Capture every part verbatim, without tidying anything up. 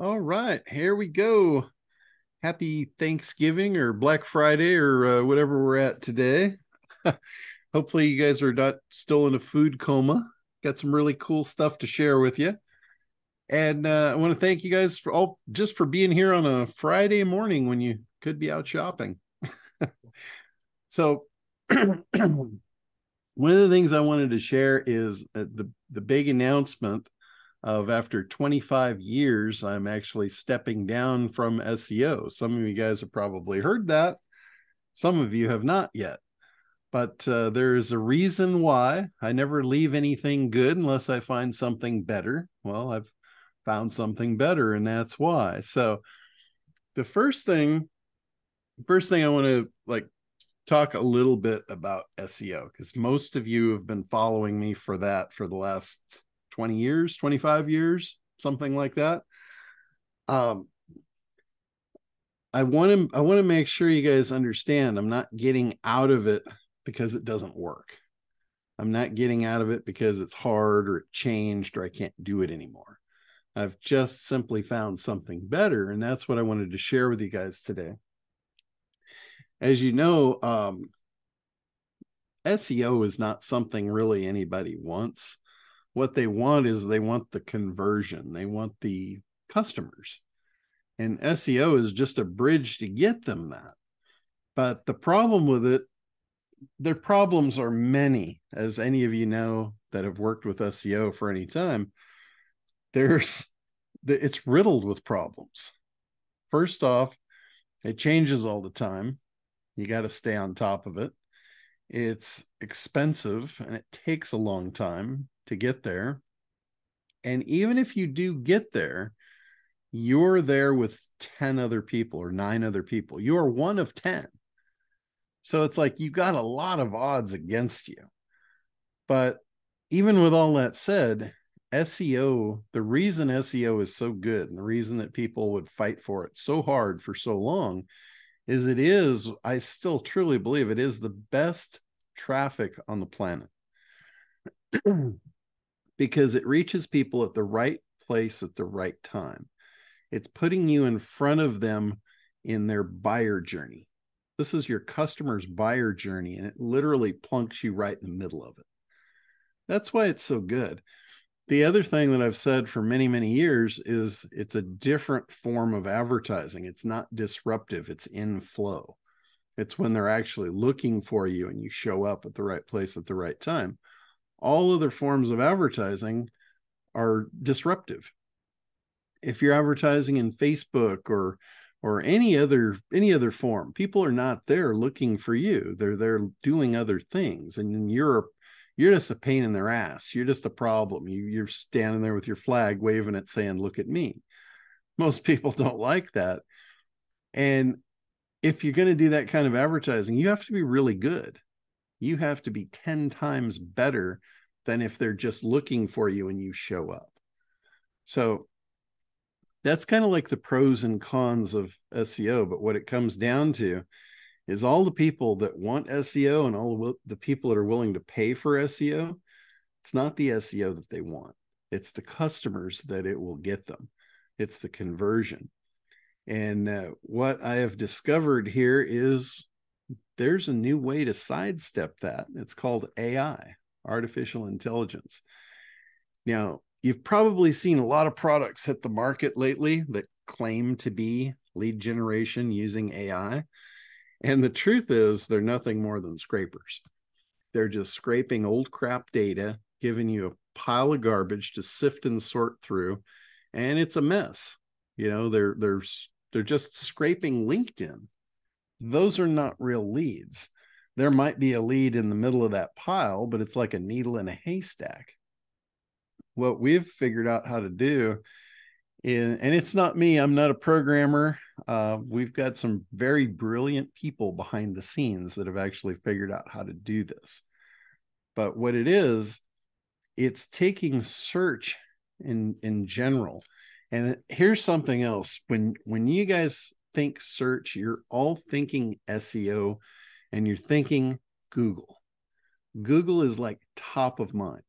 All right, here we go. Happy Thanksgiving or Black Friday or uh, whatever we're at today. Hopefully you guys are not still in a food coma. Got some really cool stuff to share with you. And uh, I want to thank you guys for all just for being here on a Friday morning when you could be out shopping. So one of the things I wanted to share is uh, the, the big announcement of after twenty-five years, I'm actually stepping down from S E O. Some of you guys have probably heard that. Some of you have not yet. But uh, there's a reason why. I never leave anything good unless I find something better. Well, I've found something better, and that's why. So the first thing, first thing I want to like talk a little bit about S E O, because most of you have been following me for that for the last twenty years, twenty-five years, something like that. Um, I want to, I want to make sure you guys understand I'm not getting out of it because it doesn't work. I'm not getting out of it because it's hard or it changed or I can't do it anymore. I've just simply found something better. And that's what I wanted to share with you guys today. As you know, um, S E O is not something really anybody wants. What they want is they want the conversion. They want the customers. And S E O is just a bridge to get them that. But the problem with it, their problems are many, as any of you know that have worked with S E O for any time. There's, it's riddled with problems. First off, it changes all the time. You got to stay on top of it. It's expensive and it takes a long time to get there. And even if you do get there, you're there with ten other people or nine other people. You're one of ten. So it's like you've got a lot of odds against you. But even with all that said, S E O, the reason S E O is so good and the reason that people would fight for it so hard for so long is it is, I still truly believe it is the best traffic on the planet because it reaches people at the right place at the right time. It's putting you in front of them in their buyer journey. This is your customer's buyer journey, and it literally plunks you right in the middle of it. That's why it's so good. The other thing that I've said for many, many years is it's a different form of advertising. It's not disruptive. It's in flow. It's when they're actually looking for you and you show up at the right place at the right time. All other forms of advertising are disruptive. If you're advertising in Facebook or or any other any other form, people are not there looking for you. They're there doing other things. And in Europe, you're just a pain in their ass. You're just a problem. You, you're standing there with your flag, waving it, saying, look at me. Most people don't like that. And if you're going to do that kind of advertising, you have to be really good. You have to be ten times better than if they're just looking for you and you show up. So that's kind of like the pros and cons of S E O. But what it comes down to is all the people that want S E O and all the people that are willing to pay for S E O, it's not the S E O that they want. It's the customers that it will get them. It's the conversion. And uh, what I have discovered here is there's a new way to sidestep that. It's called A I, artificial intelligence. Now, you've probably seen a lot of products hit the market lately that claim to be lead generation using A I. And the truth is they're nothing more than scrapers. They're just scraping old crap data, giving you a pile of garbage to sift and sort through. And it's a mess. You know, they're, they're, they're just scraping LinkedIn. Those are not real leads. There might be a lead in the middle of that pile, but it's like a needle in a haystack. What we've figured out how to do is, and it's not me, I'm not a programmer. Uh, we've got some very brilliant people behind the scenes that have actually figured out how to do this. But what it is, it's taking search in, in general. And here's something else. When, when you guys think search, you're all thinking S E O and you're thinking Google. Google is like top of mind.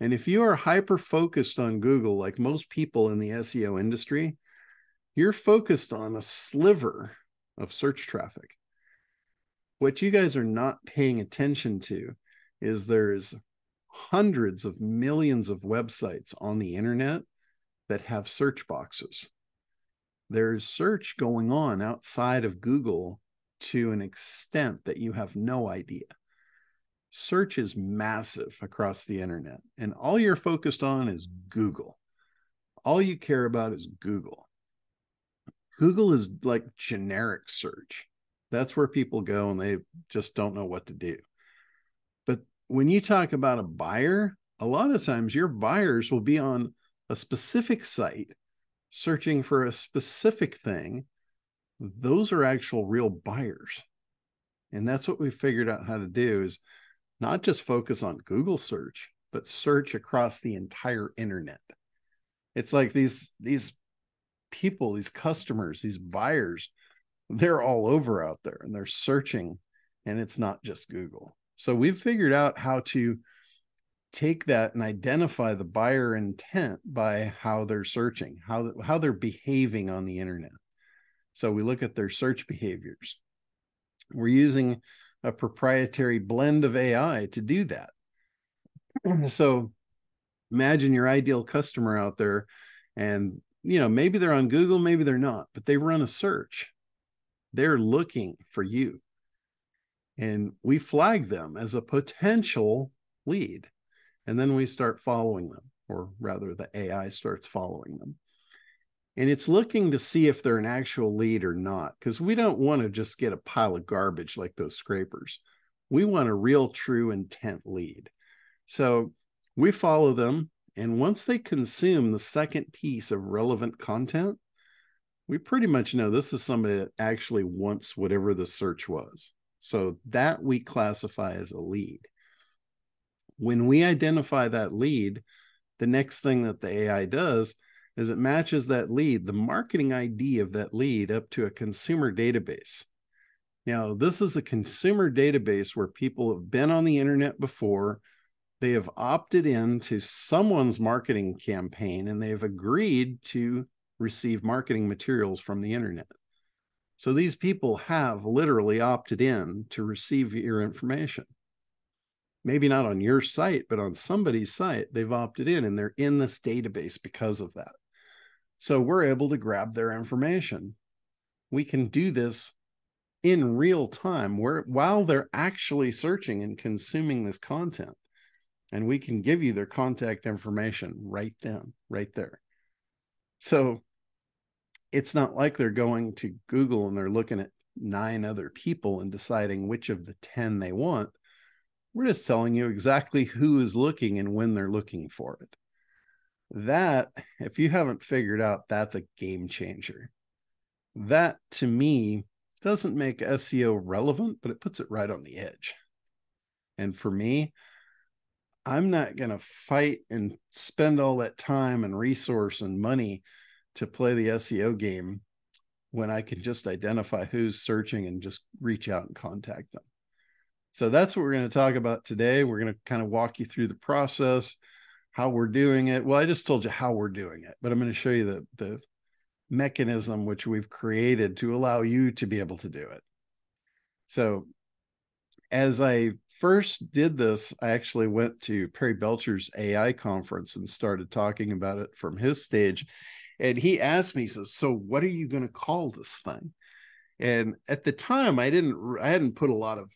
And if you are hyper-focused on Google, like most people in the S E O industry, you're focused on a sliver of search traffic. What you guys are not paying attention to is there's hundreds of millions of websites on the internet that have search boxes. There's search going on outside of Google to an extent that you have no idea. Search is massive across the internet, and all you're focused on is Google. All you care about is Google. Google is like generic search. That's where people go and they just don't know what to do. But when you talk about a buyer, a lot of times your buyers will be on a specific site searching for a specific thing. Those are actual real buyers. And that's what we figured out how to do, is not just focus on Google search, but search across the entire internet. It's like these, these people, these customers, these buyers, they're all over out there and they're searching, and it's not just Google. So we've figured out how to take that and identify the buyer intent by how they're searching, how, how they're behaving on the internet. So we look at their search behaviors. We're using a proprietary blend of A I to do that. So imagine your ideal customer out there, and you know, maybe they're on Google, maybe they're not, but they run a search. They're looking for you. And we flag them as a potential lead. And then we start following them, or rather the A I starts following them. And it's looking to see if they're an actual lead or not, because we don't want to just get a pile of garbage like those scrapers. We want a real, true intent lead. So we follow them. And once they consume the second piece of relevant content, we pretty much know this is somebody that actually wants whatever the search was. So that we classify as a lead. When we identify that lead, the next thing that the A I does is it matches that lead, the marketing I D of that lead, up to a consumer database. Now, this is a consumer database where people have been on the internet before. They have opted in to someone's marketing campaign, and they have agreed to receive marketing materials from the internet. So these people have literally opted in to receive your information. Maybe not on your site, but on somebody's site, they've opted in, and they're in this database because of that. So we're able to grab their information. We can do this in real time where, while they're actually searching and consuming this content. And we can give you their contact information right then, right there. So it's not like they're going to Google and they're looking at nine other people and deciding which of the ten they want. We're just telling you exactly who is looking and when they're looking for it. That, if you haven't figured out, that's a game changer. That, to me, doesn't make S E O relevant, but it puts it right on the edge. And for me, I'm not going to fight and spend all that time and resource and money to play the S E O game when I can just identify who's searching and just reach out and contact them. So that's what we're going to talk about today. We're going to kind of walk you through the process, how we're doing it. Well, I just told you how we're doing it, but I'm going to show you the, the mechanism which we've created to allow you to be able to do it. So as I first did this, I actually went to Perry Belcher's A I conference and started talking about it from his stage. And he asked me, he says, so what are you going to call this thing? And at the time, I didn't, I hadn't put a lot of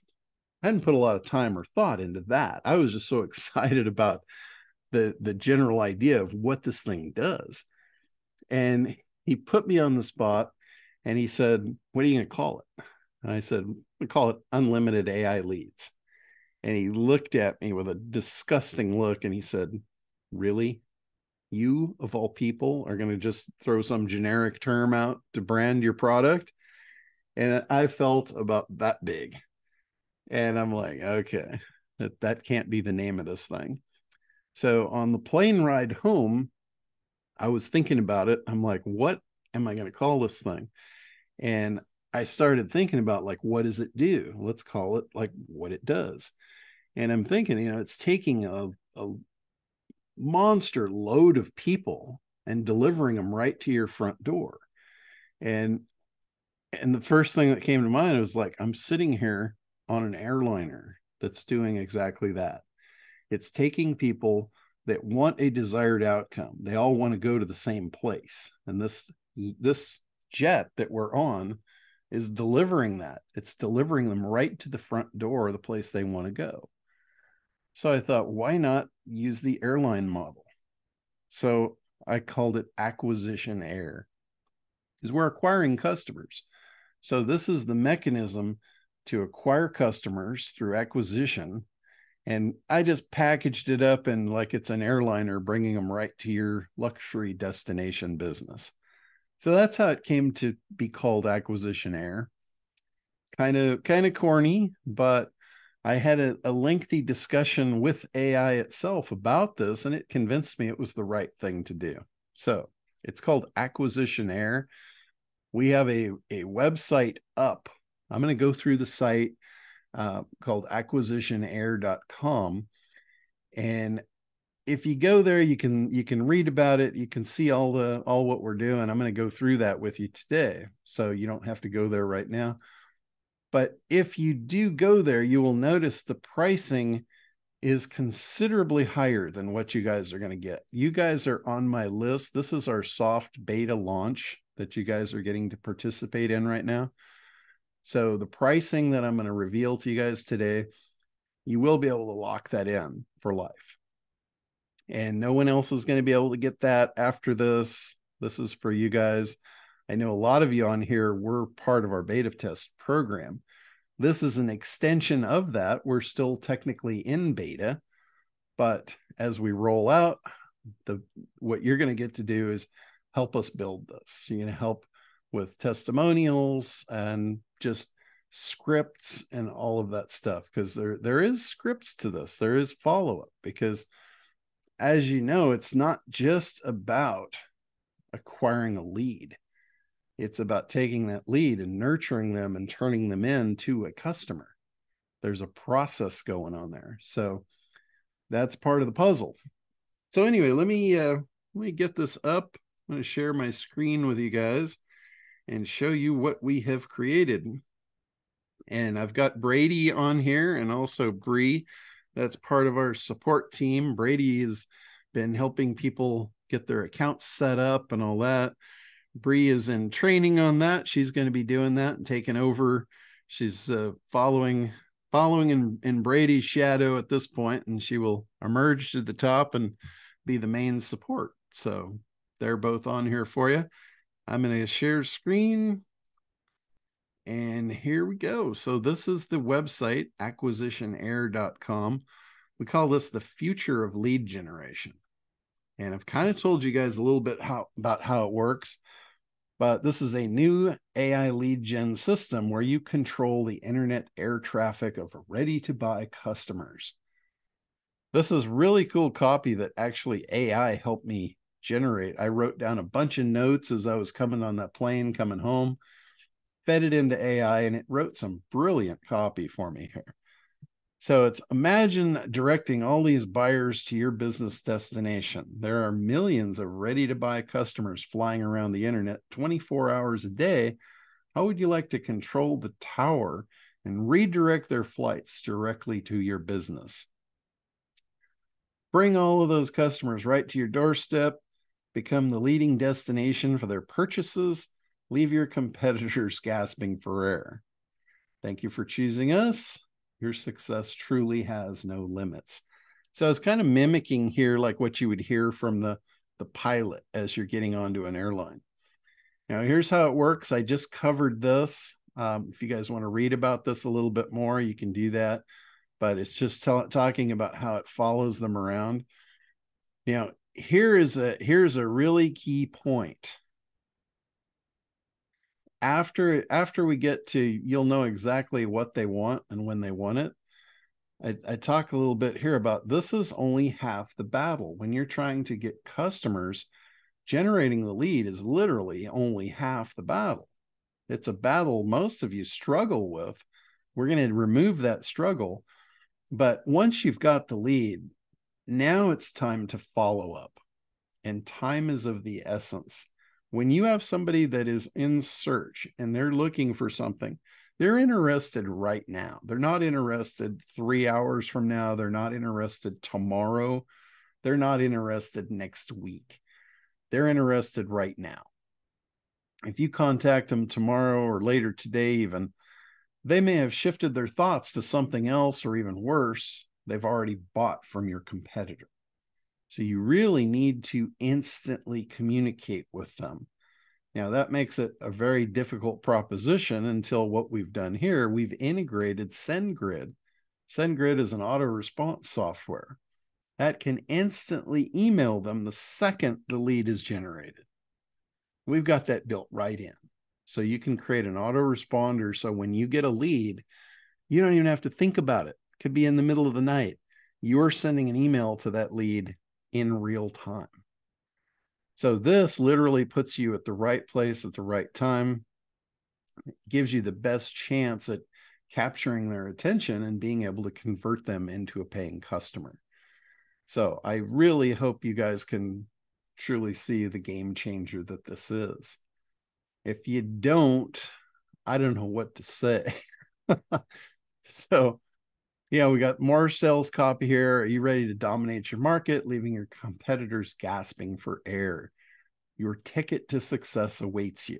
I hadn't put a lot of time or thought into that. I was just so excited about the, the general idea of what this thing does. And he put me on the spot and he said, what are you going to call it? And I said, we call it Unlimited A I Leads. And he looked at me with a disgusting look and he said, really? You, of all people, are going to just throw some generic term out to brand your product? And I felt about that big. And I'm like, okay, that, that can't be the name of this thing. So on the plane ride home, I was thinking about it. I'm like, what am I going to call this thing? And I started thinking about, like, what does it do? Let's call it like what it does. And I'm thinking, you know, it's taking a, a monster load of people and delivering them right to your front door. And and the first thing that came to mind was like, I'm sitting here on an airliner that's doing exactly that. It's taking people that want a desired outcome. They all want to go to the same place. And this this jet that we're on is delivering that. It's delivering them right to the front door, the place they want to go. So I thought, why not use the airline model? So I called it Acquisition Air, because we're acquiring customers. So this is the mechanism to acquire customers through acquisition. And I just packaged it up and like it's an airliner bringing them right to your luxury destination business. So that's how it came to be called Acquisition Air. Kind of, kind of corny, but I had a, a lengthy discussion with A I itself about this, and it convinced me it was the right thing to do. So it's called Acquisition Air. We have a, a website up. I'm going to go through the site uh, called acquisition air dot com. And if you go there, you can you can read about it. You can see all the all what we're doing. I'm going to go through that with you today, so you don't have to go there right now. But if you do go there, you will notice the pricing is considerably higher than what you guys are going to get. You guys are on my list. This is our soft beta launch that you guys are getting to participate in right now. So the pricing that I'm going to reveal to you guys today, you will be able to lock that in for life. And no one else is going to be able to get that after this. This is for you guys. I know a lot of you on here were part of our beta test program. This is an extension of that. We're still technically in beta, but as we roll out, the what you're going to get to do is help us build this. You're going to help with testimonials and just scripts and all of that stuff, because there there is scripts to this. There is follow-up, because as you know, it's not just about acquiring a lead. It's about taking that lead and nurturing them and turning them into a customer. There's a process going on there. So that's part of the puzzle. So anyway, let me, uh, let me get this up. I'm going to share my screen with you guys and show you what we have created. And I've got Brady on here and also Bree. That's part of our support team. Brady has been helping people get their accounts set up and all that. Bree is in training on that. She's going to be doing that and taking over. She's uh, following following in, in Brady's shadow at this point, and she will emerge to the top and be the main support. So they're both on here for you. I'm going to share screen. And here we go. So this is the website, acquisition air dot com. We call this the future of lead generation. And I've kind of told you guys a little bit how, about how it works. But this is a new A I lead gen system where you control the internet air traffic of ready-to-buy customers. This is really cool copy that actually A I helped me generate. I wrote down a bunch of notes as I was coming on that plane, coming home, fed it into A I, and it wrote some brilliant copy for me here. So it's imagine directing all these buyers to your business destination. There are millions of ready-to-buy customers flying around the internet twenty-four hours a day. How would you like to control the tower and redirect their flights directly to your business? Bring all of those customers right to your doorstep, become the leading destination for their purchases, leave your competitors gasping for air. Thank you for choosing us. Your success truly has no limits. So it's kind of mimicking here like what you would hear from the, the pilot as you're getting onto an airline. Now, here's how it works. I just covered this. Um, if you guys want to read about this a little bit more, you can do that. But it's just t- talking about how it follows them around. Now, here is a, here's a really key point. After after we get to, you'll know exactly what they want and when they want it. I, I talk a little bit here about this is only half the battle. When you're trying to get customers, generating the lead is literally only half the battle. It's a battle most of you struggle with. We're going to remove that struggle. But once you've got the lead, Now it's time to follow up, and time is of the essence. When you have somebody that is in search and they're looking for something, they're interested right now. They're not interested three hours from now. They're not interested tomorrow. They're not interested next week. They're interested right now. If you contact them tomorrow or later today even, they may have shifted their thoughts to something else, or even worse, they've already bought from your competitor. So you really need to instantly communicate with them. Now, that makes it a very difficult proposition until what we've done here, we've integrated SendGrid. SendGrid is an auto response software that can instantly email them the second the lead is generated. We've got that built right in. So you can create an autoresponder. So when you get a lead, you don't even have to think about it. It could be in the middle of the night. You're sending an email to that lead in real time. So this literally puts you at the right place at the right time. It gives you the best chance at capturing their attention and being able to convert them into a paying customer. So I really hope you guys can truly see the game changer that this is. If you don't, I don't know what to say. So, yeah, we got more sales copy here. Are you ready to dominate your market, leaving your competitors gasping for air? Your ticket to success awaits you.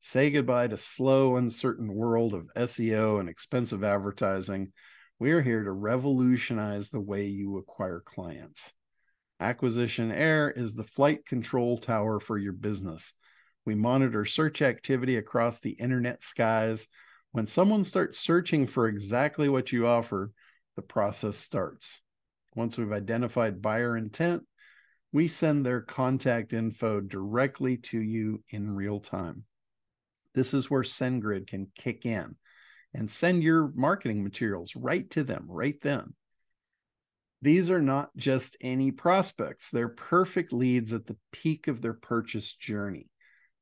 Say goodbye to slow, uncertain world of S E O and expensive advertising. We are here to revolutionize the way you acquire clients. Acquisition Air is the flight control tower for your business. We monitor search activity across the internet skies. When someone starts searching for exactly what you offer, the process starts. Once we've identified buyer intent, we send their contact info directly to you in real time. This is where SendGrid can kick in and send your marketing materials right to them, right then. These are not just any prospects. They're perfect leads at the peak of their purchase journey.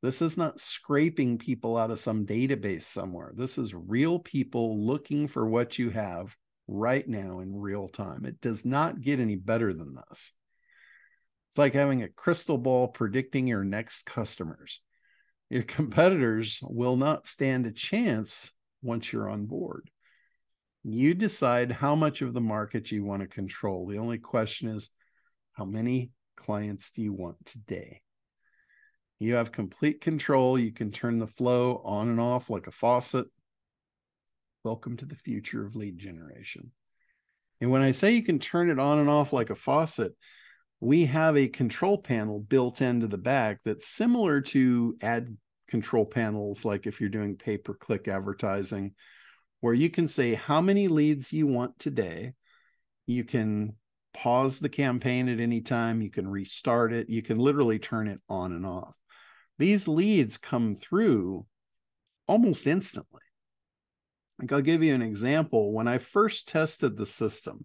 This is not scraping people out of some database somewhere. This is real people looking for what you have right now in real time. It does not get any better than this. It's like having a crystal ball predicting your next customers. Your competitors will not stand a chance once you're on board. You decide how much of the market you want to control. The only question is, how many clients do you want today? You have complete control. You can turn the flow on and off like a faucet. Welcome to the future of lead generation. And when I say you can turn it on and off like a faucet, we have a control panel built into the back that's similar to ad control panels, like if you're doing pay-per-click advertising, where you can say how many leads you want today. You can pause the campaign at any time. You can restart it. You can literally turn it on and off. These leads come through almost instantly. Like, I'll give you an example. When I first tested the system,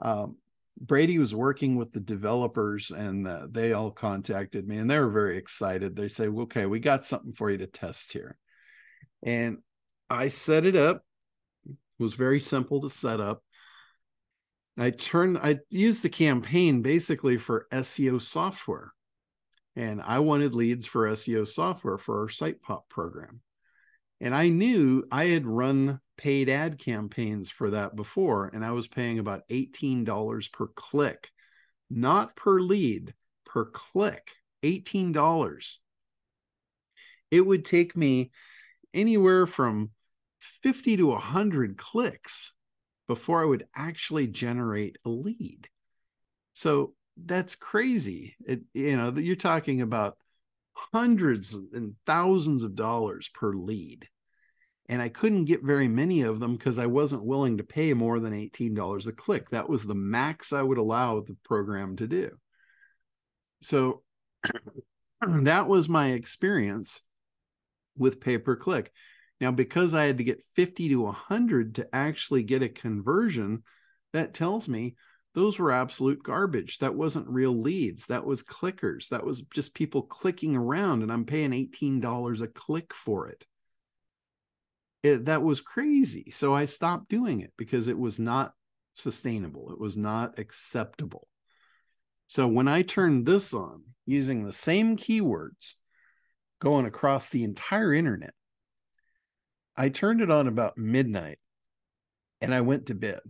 um, Brady was working with the developers, and uh, they all contacted me, and they were very excited. They say, well, okay, we got something for you to test here. And I set it up. It was very simple to set up. I turned, I used the campaign basically for S E O software. And I wanted leads for S E O software for our SitePop program. And I knew I had run paid ad campaigns for that before, and I was paying about eighteen dollars per click, not per lead, per click, eighteen dollars. It would take me anywhere from fifty to one hundred clicks before I would actually generate a lead. So that's crazy. It, you know, you're talking about hundreds and thousands of dollars per lead. And I couldn't get very many of them because I wasn't willing to pay more than eighteen dollars a click. That was the max I would allow the program to do. So that was my experience with pay-per-click. Now, because I had to get fifty to one hundred to actually get a conversion, that tells me those were absolute garbage. That wasn't real leads. That was clickers. That was just people clicking around, and I'm paying eighteen dollars a click for it. It, that was crazy. So I stopped doing it because it was not sustainable. It was not acceptable. So when I turn this on using the same keywords going across the entire internet, I turned it on about midnight and I went to bed.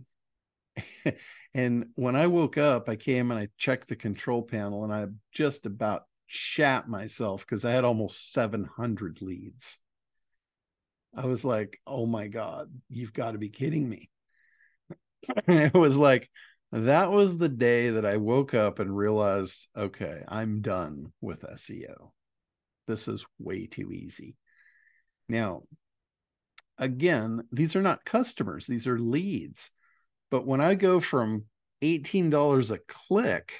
And when I woke up, I came and I checked the control panel and I just about shat myself because I had almost seven hundred leads. I was like, oh my God, you've got to be kidding me. It was like, that was the day that I woke up and realized, okay, I'm done with S E O. This is way too easy. Now, again, these are not customers. These are leads. But when I go from eighteen dollars a click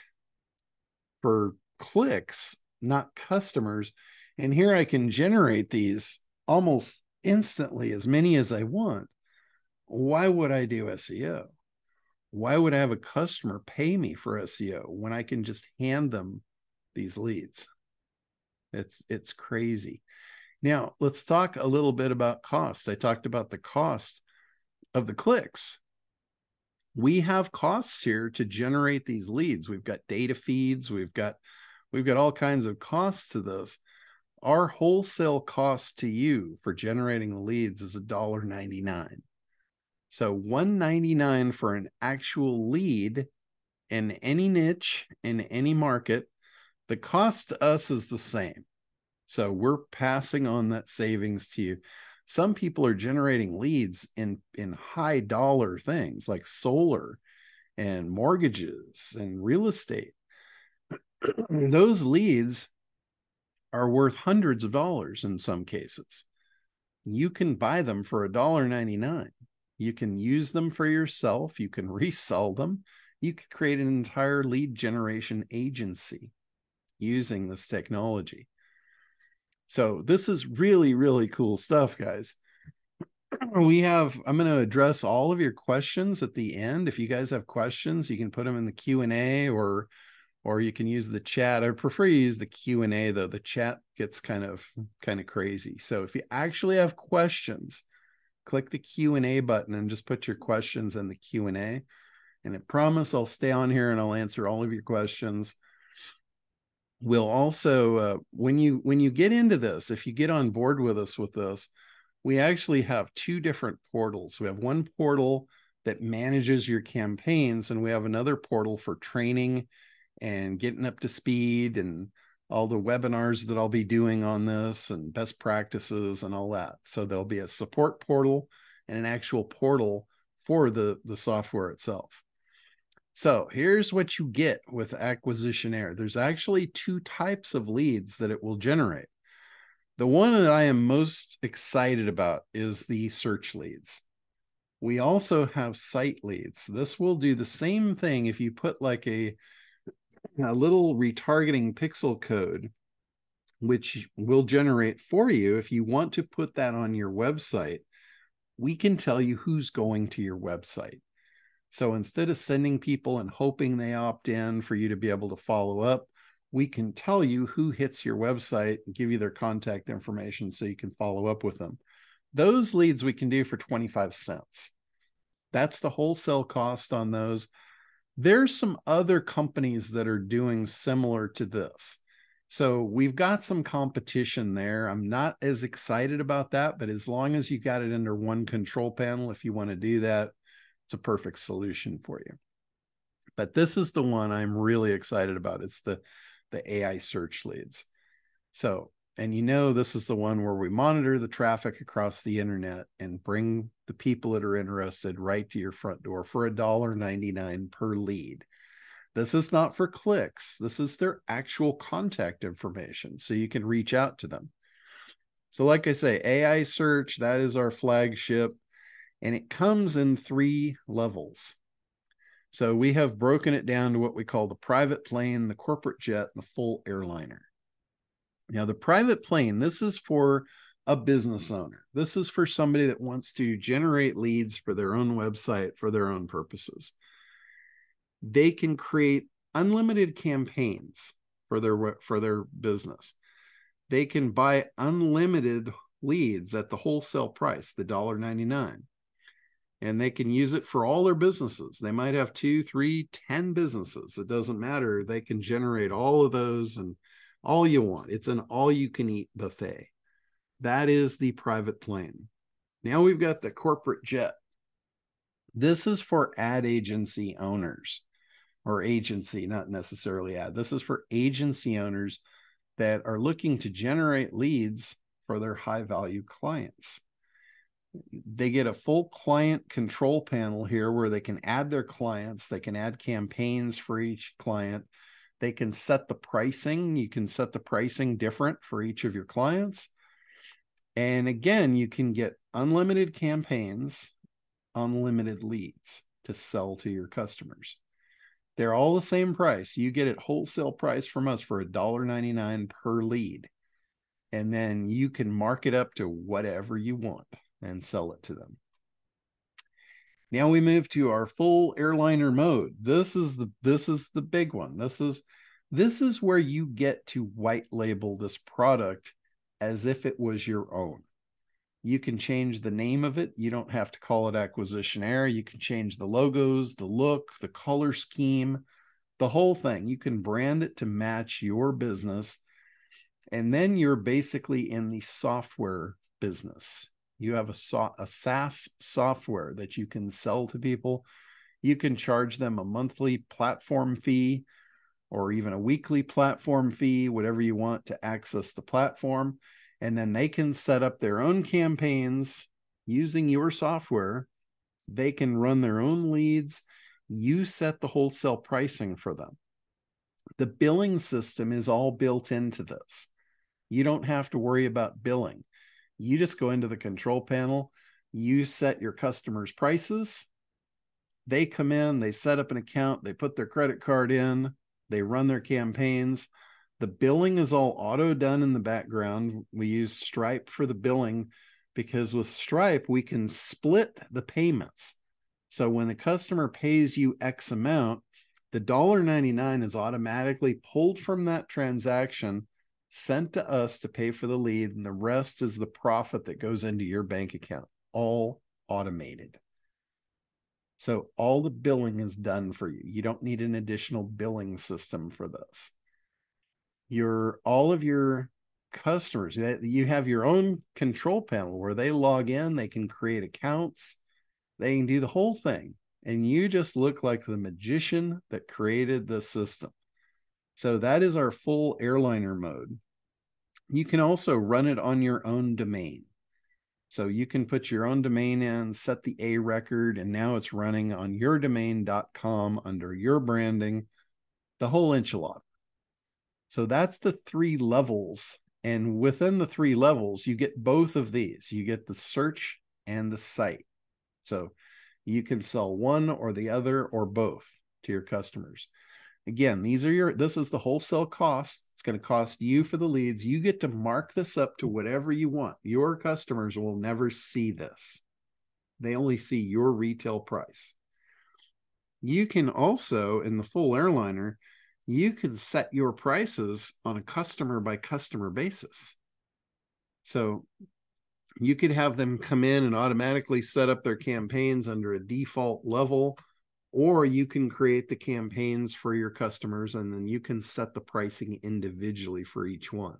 for clicks, not customers, and here I can generate these almost instantly, as many as I want, why would I do S E O? Why would I have a customer pay me for S E O when I can just hand them these leads? It's, it's crazy. Now, let's talk a little bit about cost. I talked about the cost of the clicks. We have costs here to generate these leads. We've got data feeds. We've got, we've got all kinds of costs to this. Our wholesale cost to you for generating leads is one dollar ninety-nine. So one dollar ninety-nine for an actual lead in any niche, in any market. The cost to us is the same. So we're passing on that savings to you. Some people are generating leads in, in high dollar things like solar and mortgages and real estate. Those leads are worth hundreds of dollars in some cases. You can buy them for one dollar ninety-nine. You can use them for yourself. You can resell them. You could create an entire lead generation agency using this technology. So this is really, really cool stuff, guys. We have, I'm going to address all of your questions at the end. If you guys have questions, you can put them in the Q and A or, or you can use the chat. I prefer you use the Q and A though. The chat gets kind of, kind of crazy. So if you actually have questions, click the Q and A button and just put your questions in the Q and A. And I promise I'll stay on here and I'll answer all of your questions. We'll also, uh, when you when you get into this, if you get on board with us with this, we actually have two different portals. We have one portal that manages your campaigns, and we have another portal for training and getting up to speed and all the webinars that I'll be doing on this and best practices and all that. So there'll be a support portal and an actual portal for the, the software itself. So here's what you get with Acquisition Air. There's actually two types of leads that it will generate. The one that I am most excited about is the search leads. We also have site leads. This will do the same thing if you put like a, a little retargeting pixel code, which will generate for you. If you want to put that on your website, we can tell you who's going to your website. So instead of sending people and hoping they opt in for you to be able to follow up, we can tell you who hits your website and give you their contact information so you can follow up with them. Those leads we can do for twenty-five cents. That's the wholesale cost on those. There's some other companies that are doing similar to this. So we've got some competition there. I'm not as excited about that, but as long as you got it under one control panel, if you want to do that, it's a perfect solution for you. But this is the one I'm really excited about. It's the, the A I search leads. So, and you know, this is the one where we monitor the traffic across the internet and bring the people that are interested right to your front door for one dollar ninety-nine per lead. This is not for clicks. This is their actual contact information, so you can reach out to them. So like I say, A I search, that is our flagship. And it comes in three levels. So we have broken it down to what we call the private plane, the corporate jet, and the full airliner. Now, the private plane, this is for a business owner. This is for somebody that wants to generate leads for their own website, for their own purposes. They can create unlimited campaigns for their, for their business. They can buy unlimited leads at the wholesale price, the one dollar ninety-nine. and they can use it for all their businesses. They might have two, three, ten businesses. It doesn't matter. They can generate all of those and all you want. It's an all-you-can-eat buffet. That is the private plane. Now we've got the corporate jet. This is for ad agency owners, or agency, not necessarily ad. This is for agency owners that are looking to generate leads for their high-value clients. They get a full client control panel here where they can add their clients. They can add campaigns for each client. They can set the pricing. You can set the pricing different for each of your clients. And again, you can get unlimited campaigns, unlimited leads to sell to your customers. They're all the same price. You get it wholesale price from us for one dollar ninety-nine per lead. And then you can mark it up to whatever you want and sell it to them. Now we move to our full airliner mode. This is the this is the big one. This is this is where you get to white label this product as if it was your own. You can change the name of it. You don't have to call it Acquisition Air. You can change the logos, the look, the color scheme, the whole thing. You can brand it to match your business. And then you're basically in the software business. You have a, a SaaS software that you can sell to people. You can charge them a monthly platform fee or even a weekly platform fee, whatever you want to access the platform. And then they can set up their own campaigns using your software. They can run their own leads. You set the wholesale pricing for them. The billing system is all built into this. You don't have to worry about billing. You just go into the control panel. You set your customers' prices. They come in. They set up an account. They put their credit card in. They run their campaigns. The billing is all auto done in the background. We use Stripe for the billing because with Stripe, we can split the payments. So when the customer pays you X amount, the one dollar ninety-nine is automatically pulled from that transaction, sent to us to pay for the lead, and the rest is the profit that goes into your bank account, all automated. So all the billing is done for you. You don't need an additional billing system for this. Your all of your customers, that you have your own control panel where they log in, they can create accounts, they can do the whole thing, and you just look like the magician that created the system. So that is our full airliner mode. You can also run it on your own domain. So you can put your own domain in, set the A record, and now it's running on your domain dot com under your branding, the whole enchilada. So that's the three levels. And within the three levels, you get both of these. You get the search and the site. So you can sell one or the other or both to your customers. Again, these are your, this is the wholesale cost. It's going to cost you for the leads. You get to mark this up to whatever you want. Your customers will never see this. They only see your retail price. You can also, in the full airliner, you can set your prices on a customer by customer basis. So you could have them come in and automatically set up their campaigns under a default level, or you can create the campaigns for your customers and then you can set the pricing individually for each one.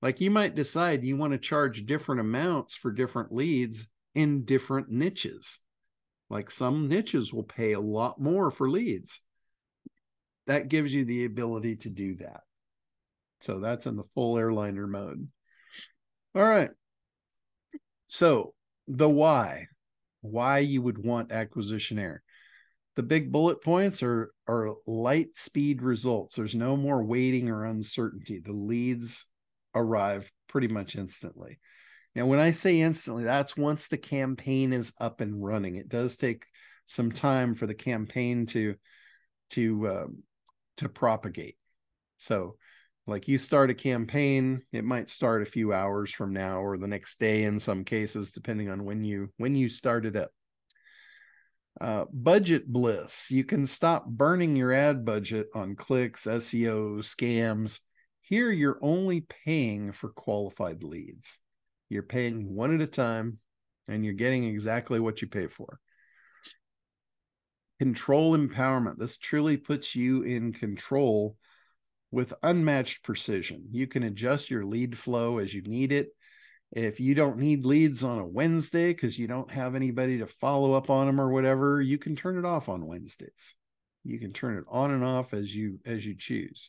Like you might decide you want to charge different amounts for different leads in different niches. Like some niches will pay a lot more for leads. That gives you the ability to do that. So that's in the full airliner mode. All right. So the why, why you would want Acquisition Air. The big bullet points are, are light speed results. There's no more waiting or uncertainty. The leads arrive pretty much instantly. Now, when I say instantly, that's once the campaign is up and running. It does take some time for the campaign to, to, um, to propagate. So like you start a campaign, it might start a few hours from now or the next day in some cases, depending on when you when you started up. Uh, budget bliss. You can stop burning your ad budget on clicks, S E O, scams. Here you're only paying for qualified leads. You're paying one at a time and you're getting exactly what you pay for. Control empowerment. This truly puts you in control with unmatched precision. You can adjust your lead flow as you need it. If you don't need leads on a Wednesday because you don't have anybody to follow up on them or whatever, you can turn it off on Wednesdays. You can turn it on and off as you as you choose.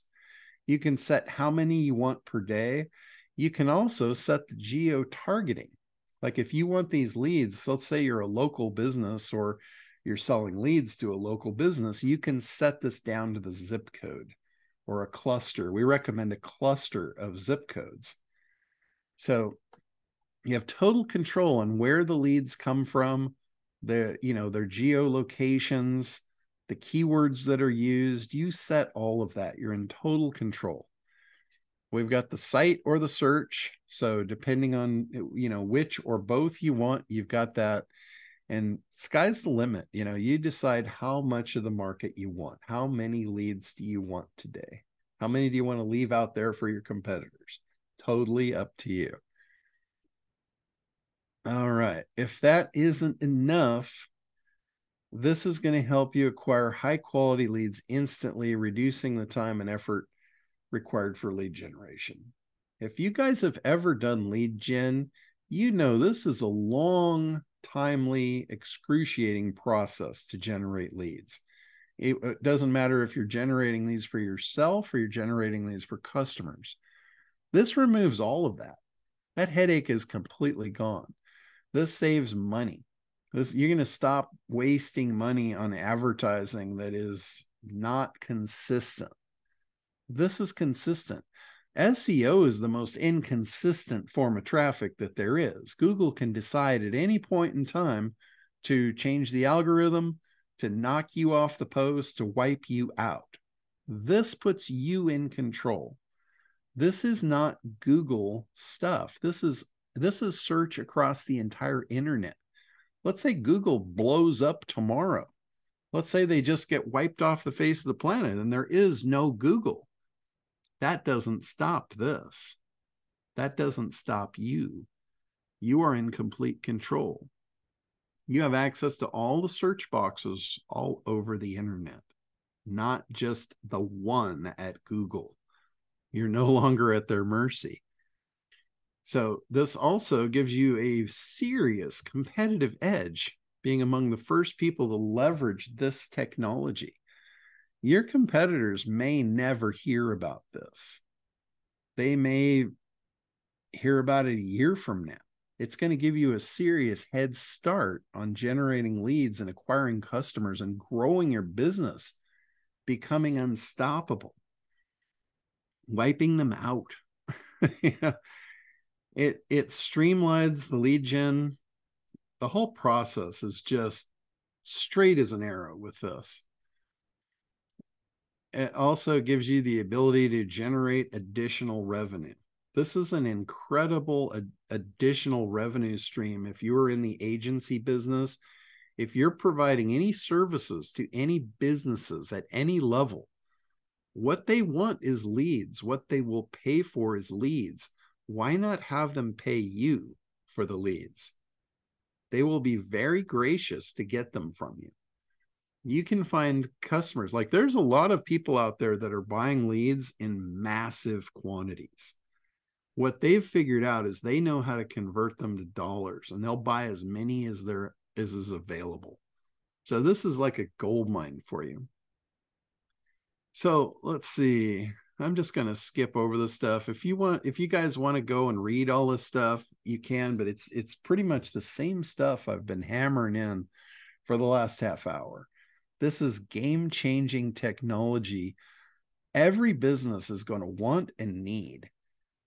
You can set how many you want per day. You can also set the geo-targeting. Like if you want these leads, let's say you're a local business or you're selling leads to a local business, you can set this down to the zip code or a cluster. We recommend a cluster of zip codes. So you have total control on where the leads come from, their, you know, their geolocations, the keywords that are used. You set all of that. You're in total control. We've got the site or the search. So depending on, you know, which or both you want, you've got that. And sky's the limit. You know, you decide how much of the market you want. How many leads do you want today? How many do you want to leave out there for your competitors? Totally up to you. All right. If that isn't enough, this is going to help you acquire high quality leads instantly, reducing the time and effort required for lead generation. If you guys have ever done lead gen, you know this is a long, timely, excruciating process to generate leads. It, it doesn't matter if you're generating these for yourself or you're generating these for customers. This removes all of that. That headache is completely gone. This saves money. This, you're going to stop wasting money on advertising that is not consistent. This is consistent. S E O is the most inconsistent form of traffic that there is. Google can decide at any point in time to change the algorithm, to knock you off the post, to wipe you out. This puts you in control. This is not Google stuff. This is this is search across the entire internet. Let's say Google blows up tomorrow. Let's say they just get wiped off the face of the planet and there is no Google. That doesn't stop this. That doesn't stop you. You are in complete control. You have access to all the search boxes all over the internet, not just the one at Google. You're no longer at their mercy. So this also gives you a serious competitive edge, being among the first people to leverage this technology. Your competitors may never hear about this. They may hear about it a year from now. It's going to give you a serious head start on generating leads and acquiring customers and growing your business, becoming unstoppable, wiping them out. You know, it, it streamlines the lead gen. The whole process is just straight as an arrow with this. It also gives you the ability to generate additional revenue. This is an incredible ad- additional revenue stream. If you're in the agency business, if you're providing any services to any businesses at any level, what they want is leads. What they will pay for is leads. Why not have them pay you for the leads? They will be very gracious to get them from you. You can find customers. Like there's a lot of people out there that are buying leads in massive quantities. What they've figured out is they know how to convert them to dollars, and they'll buy as many as there is is available. So this is like a gold mine for you. So let's see. I'm just going to skip over this stuff. If you want, if you guys want to go and read all this stuff, you can, but it's it's pretty much the same stuff I've been hammering in for the last half hour. This is game-changing technology every business is going to want and need,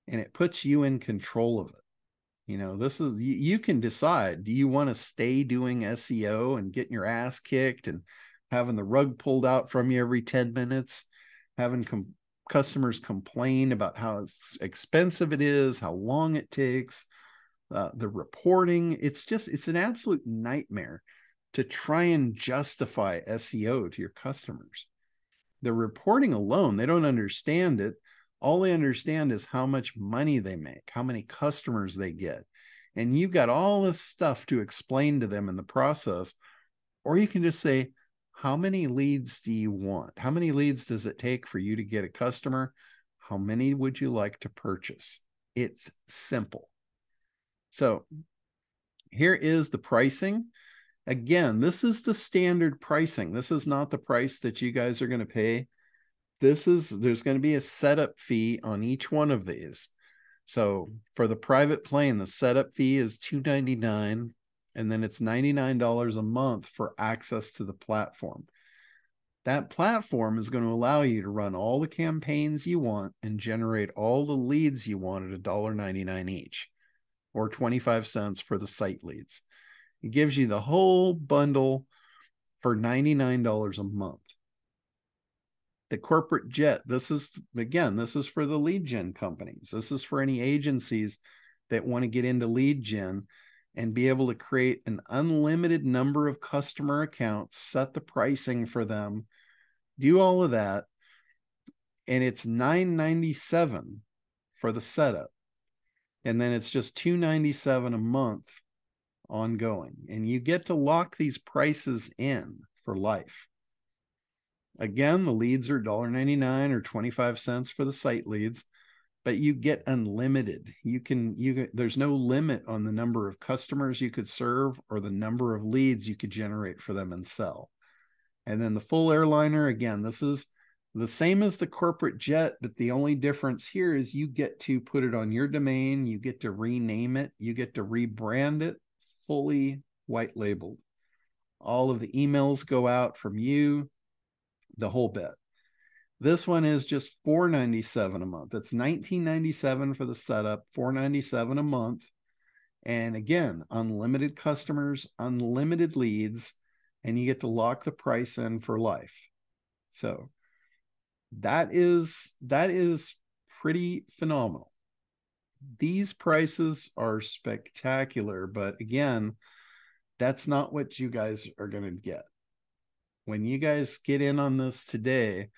and it puts you in control of it. You know, this is, you, you can decide, do you want to stay doing S E O and getting your ass kicked and having the rug pulled out from you every ten minutes, having com- customers complain about how expensive it is, how long it takes, uh, the reporting. It's just, it's an absolute nightmare to try and justify S E O to your customers. The reporting alone, they don't understand it. All they understand is how much money they make, how many customers they get. And you've got all this stuff to explain to them in the process. Or you can just say, how many leads do you want? How many leads does it take for you to get a customer? How many would you like to purchase? It's simple. So here is the pricing. Again, this is the standard pricing. This is not the price that you guys are going to pay. This is, there's going to be a setup fee on each one of these. So for the private plane, the setup fee is two ninety-nine, and then it's ninety-nine dollars a month for access to the platform. That platform is going to allow you to run all the campaigns you want and generate all the leads you want at one ninety-nine each, or twenty-five cents for the site leads. It gives you the whole bundle for ninety-nine dollars a month. The corporate jet, this is, again, this is for the lead gen companies. This is for any agencies that want to get into lead gen and be able to create an unlimited number of customer accounts, set the pricing for them, do all of that. And it's nine ninety-seven for the setup. And then it's just two ninety-seven a month ongoing, and you get to lock these prices in for life. Again, the leads are one ninety-nine or twenty-five cents for the site leads, but you get unlimited. You can, you there's no limit on the number of customers you could serve or the number of leads you could generate for them and sell. And then the full airliner, again, this is the same as the corporate jet, but the only difference here is you get to put it on your domain, you get to rename it, you get to rebrand it, fully white labeled. All of the emails go out from you, the whole bit. This one is just four ninety-seven a month. It's nineteen ninety-seven for the setup, four ninety-seven a month. And again, unlimited customers, unlimited leads, and you get to lock the price in for life. So that is that is pretty phenomenal. These prices are spectacular, but again, that's not what you guys are going to get. When you guys get in on this today,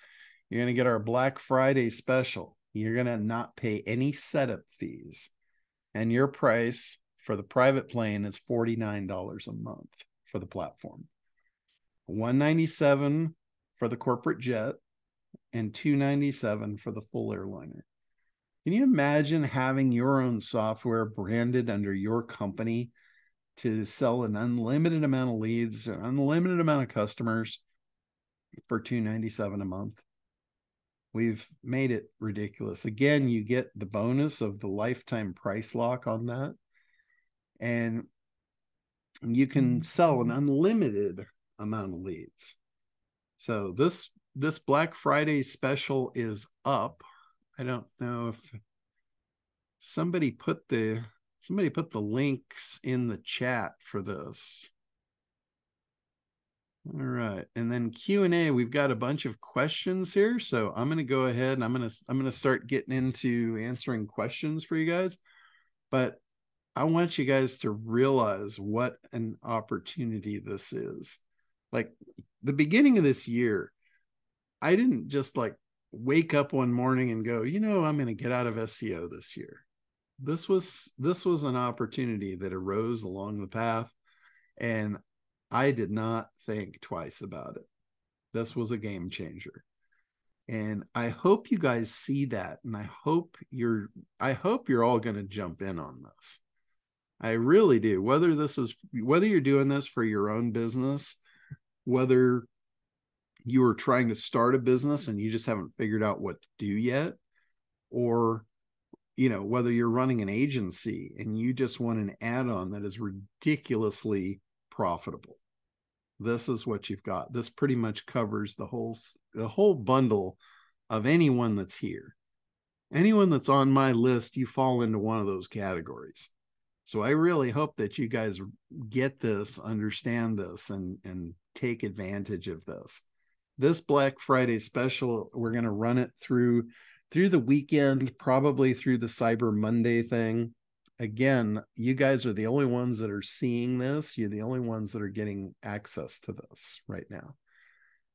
you're going to get our Black Friday special. You're going to not pay any setup fees. And your price for the private plane is forty-nine dollars a month for the platform, one ninety-seven for the corporate jet, and two ninety-seven for the full airliner. Can you imagine having your own software branded under your company to sell an unlimited amount of leads, an unlimited amount of customers for two ninety-seven a month? We've made it ridiculous. Again, you get the bonus of the lifetime price lock on that. And you can sell an unlimited amount of leads. So this, this Black Friday special is up. I don't know if somebody put the somebody put the links in the chat for this. All right. And then Q and A, we've got a bunch of questions here. So I'm going to go ahead and I'm going to, I'm going to start getting into answering questions for you guys. But I want you guys to realize what an opportunity this is. Like, the beginning of this year, I didn't just like wake up one morning and go, you know, I'm going to get out of S E O this year. This was, this was an opportunity that arose along the path, and I did not think twice about it. This was a game changer. And I hope you guys see that. And I hope you're, I hope you're all going to jump in on this. I really do. Whether this is, whether you're doing this for your own business, whether you are trying to start a business and you just haven't figured out what to do yet, or, you know, whether you're running an agency and you just want an add-on that is ridiculously profitable, this is what you've got. This pretty much covers the whole the whole bundle of anyone that's here. Anyone that's on my list, you fall into one of those categories. So I really hope that you guys get this, understand this, and and take advantage of this. This Black Friday special, we're going to run it through through the weekend, probably through the Cyber Monday thing. Again, you guys are the only ones that are seeing this. You're the only ones that are getting access to this right now.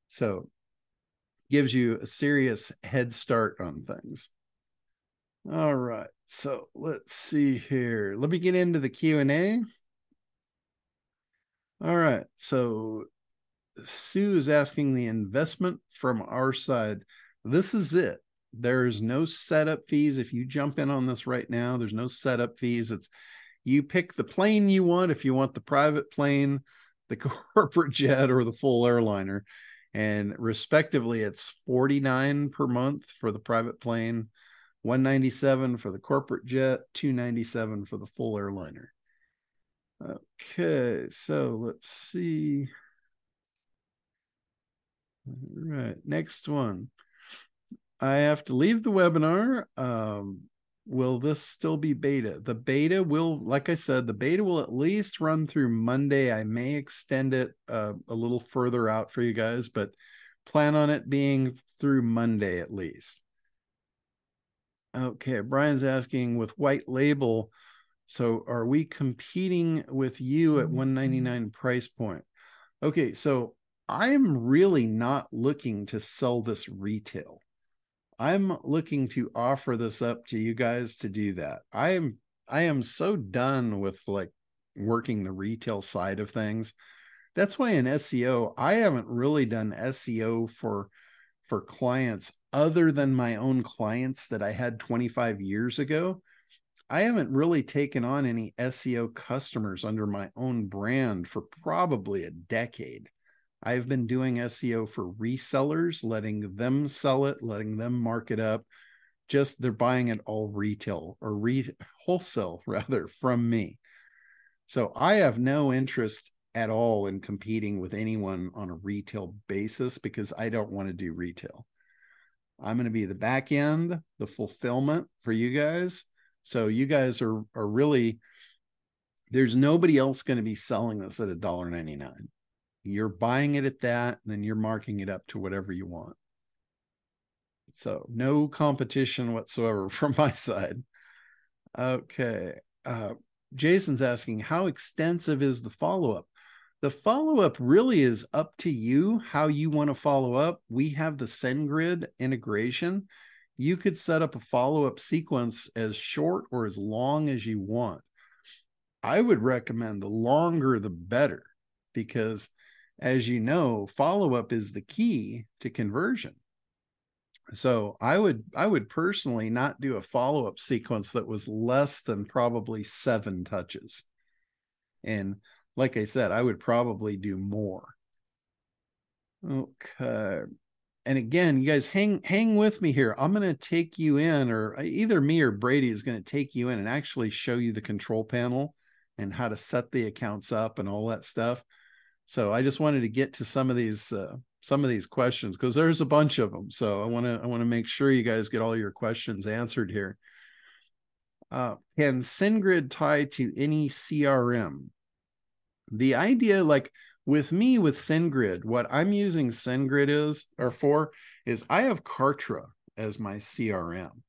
So gives you a serious head start on things. All right. So let's see here. Let me get into the Q and A. All right. So Sue is asking the investment from our side. This is it. There is no setup fees. If you jump in on this right now, there's no setup fees. It's you pick the plane you want. If you want the private plane, the corporate jet, or the full airliner, and respectively, it's forty-nine dollars per month for the private plane, one ninety-seven for the corporate jet, two ninety-seven for the full airliner. Okay, so let's see. All right, next one. I have to leave the webinar. Um, will this still be beta? The beta will, like I said, the beta will at least run through Monday. I may extend it uh, a little further out for you guys, but plan on it being through Monday at least. Okay, Brian's asking with white label. So are we competing with you at one ninety-nine price point? Okay, so I'm really not looking to sell this retail. I'm looking to offer this up to you guys to do that. I am I am so done with like working the retail side of things. That's why in S E O, I haven't really done S E O for for clients other than my own clients that I had twenty-five years ago. I haven't really taken on any S E O customers under my own brand for probably a decade. I've been doing S E O for resellers, letting them sell it, letting them mark it up. Just they're buying it all retail or re wholesale rather from me. So I have no interest at all in competing with anyone on a retail basis because I don't want to do retail. I'm going to be the back end, the fulfillment for you guys. So you guys are, are really, there's nobody else going to be selling this at a dollar ninety-nine. You're buying it at that, and then you're marking it up to whatever you want. So no competition whatsoever from my side. Okay. Uh, Jason's asking, how extensive is the follow-up? The follow-up really is up to you, how you want to follow up. We have the SendGrid integration. You could set up a follow-up sequence as short or as long as you want. I would recommend the longer, the better, because as you know, follow-up is the key to conversion. So I would, I would personally not do a follow-up sequence that was less than probably seven touches. And like I said, I would probably do more. Okay. And again, you guys hang, hang with me here. I'm going to take you in, or either me or Brady is going to take you in and actually show you the control panel and how to set the accounts up and all that stuff. So I just wanted to get to some of these uh, some of these questions because there's a bunch of them. So I want to I want to make sure you guys get all your questions answered here. Uh, can SendGrid tie to any C R M? The idea, like with me with SendGrid, what I'm using SendGrid is or for is I have Kartra as my C R M.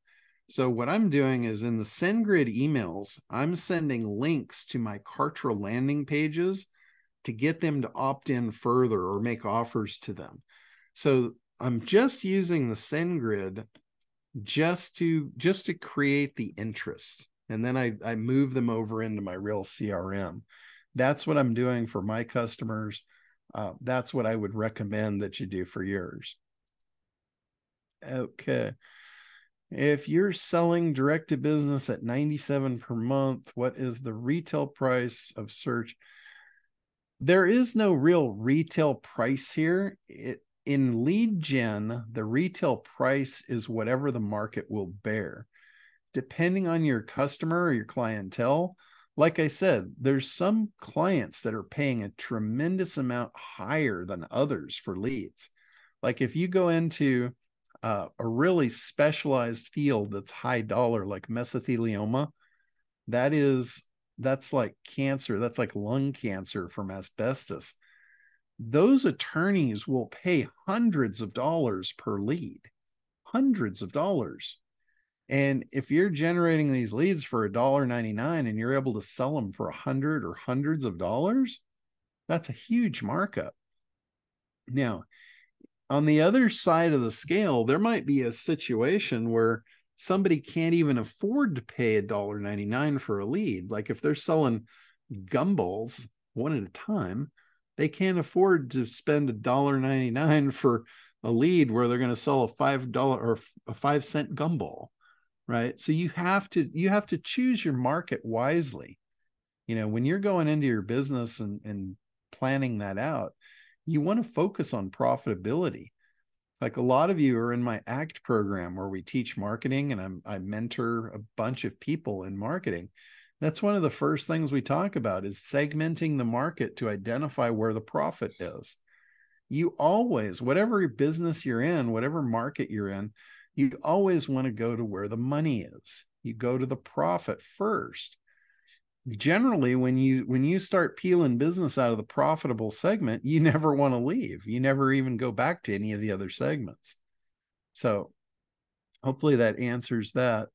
So what I'm doing is in the SendGrid emails, I'm sending links to my Kartra landing pages to get them to opt in further or make offers to them. So I'm just using the SendGrid just to, just to create the interests. And then I, I move them over into my real C R M. That's what I'm doing for my customers. Uh, that's what I would recommend that you do for yours. Okay. If you're selling direct to business at ninety-seven dollars per month, what is the retail price of search? There is no real retail price here. It, in lead gen, the retail price is whatever the market will bear. Depending on your customer or your clientele, like I said, there's some clients that are paying a tremendous amount higher than others for leads. Like if you go into uh, a really specialized field that's high dollar, like mesothelioma, that is... that's like cancer. That's like lung cancer from asbestos. Those attorneys will pay hundreds of dollars per lead, hundreds of dollars. And if you're generating these leads for a dollar ninety-nine and you're able to sell them for a hundred or hundreds of dollars, that's a huge markup. Now, on the other side of the scale, there might be a situation where somebody can't even afford to pay a dollar ninety-nine for a lead. Like if they're selling gumballs one at a time, They can't afford to spend a dollar ninety-nine for a lead where they're going to sell a five dollar or a five cent gumball, right? So you have to, you have to choose your market wisely. You know, when you're going into your business and, and planning that out, you want to focus on profitability. Like a lot of you are in my ACT program where we teach marketing and I'm, I mentor a bunch of people in marketing. That's one of the first things we talk about is segmenting the market to identify where the profit is. You always, whatever business you're in, whatever market you're in, you always want to go to where the money is. You go to the profit first. Generally, when you when you start peeling business out of the profitable segment, you never want to leave. You never even go back to any of the other segments. So hopefully that answers that.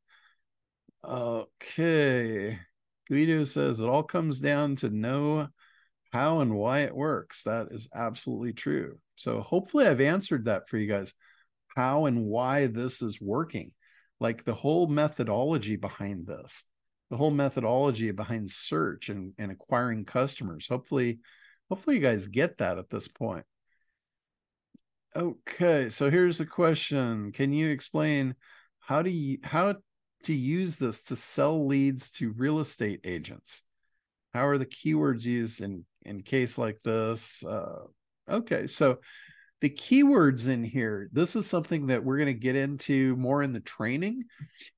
Okay. Guido says, it all comes down to know how and why it works. That is absolutely true. So hopefully I've answered that for you guys, how and why this is working, like the whole methodology behind this. The whole methodology behind search and, and acquiring customers. Hopefully, hopefully you guys get that at this point. Okay, so here's a question. Can you explain how do you, how to use this to sell leads to real estate agents? How are the keywords used in, in case like this? Uh, okay, so the keywords in here, this is something that we're going to get into more in the training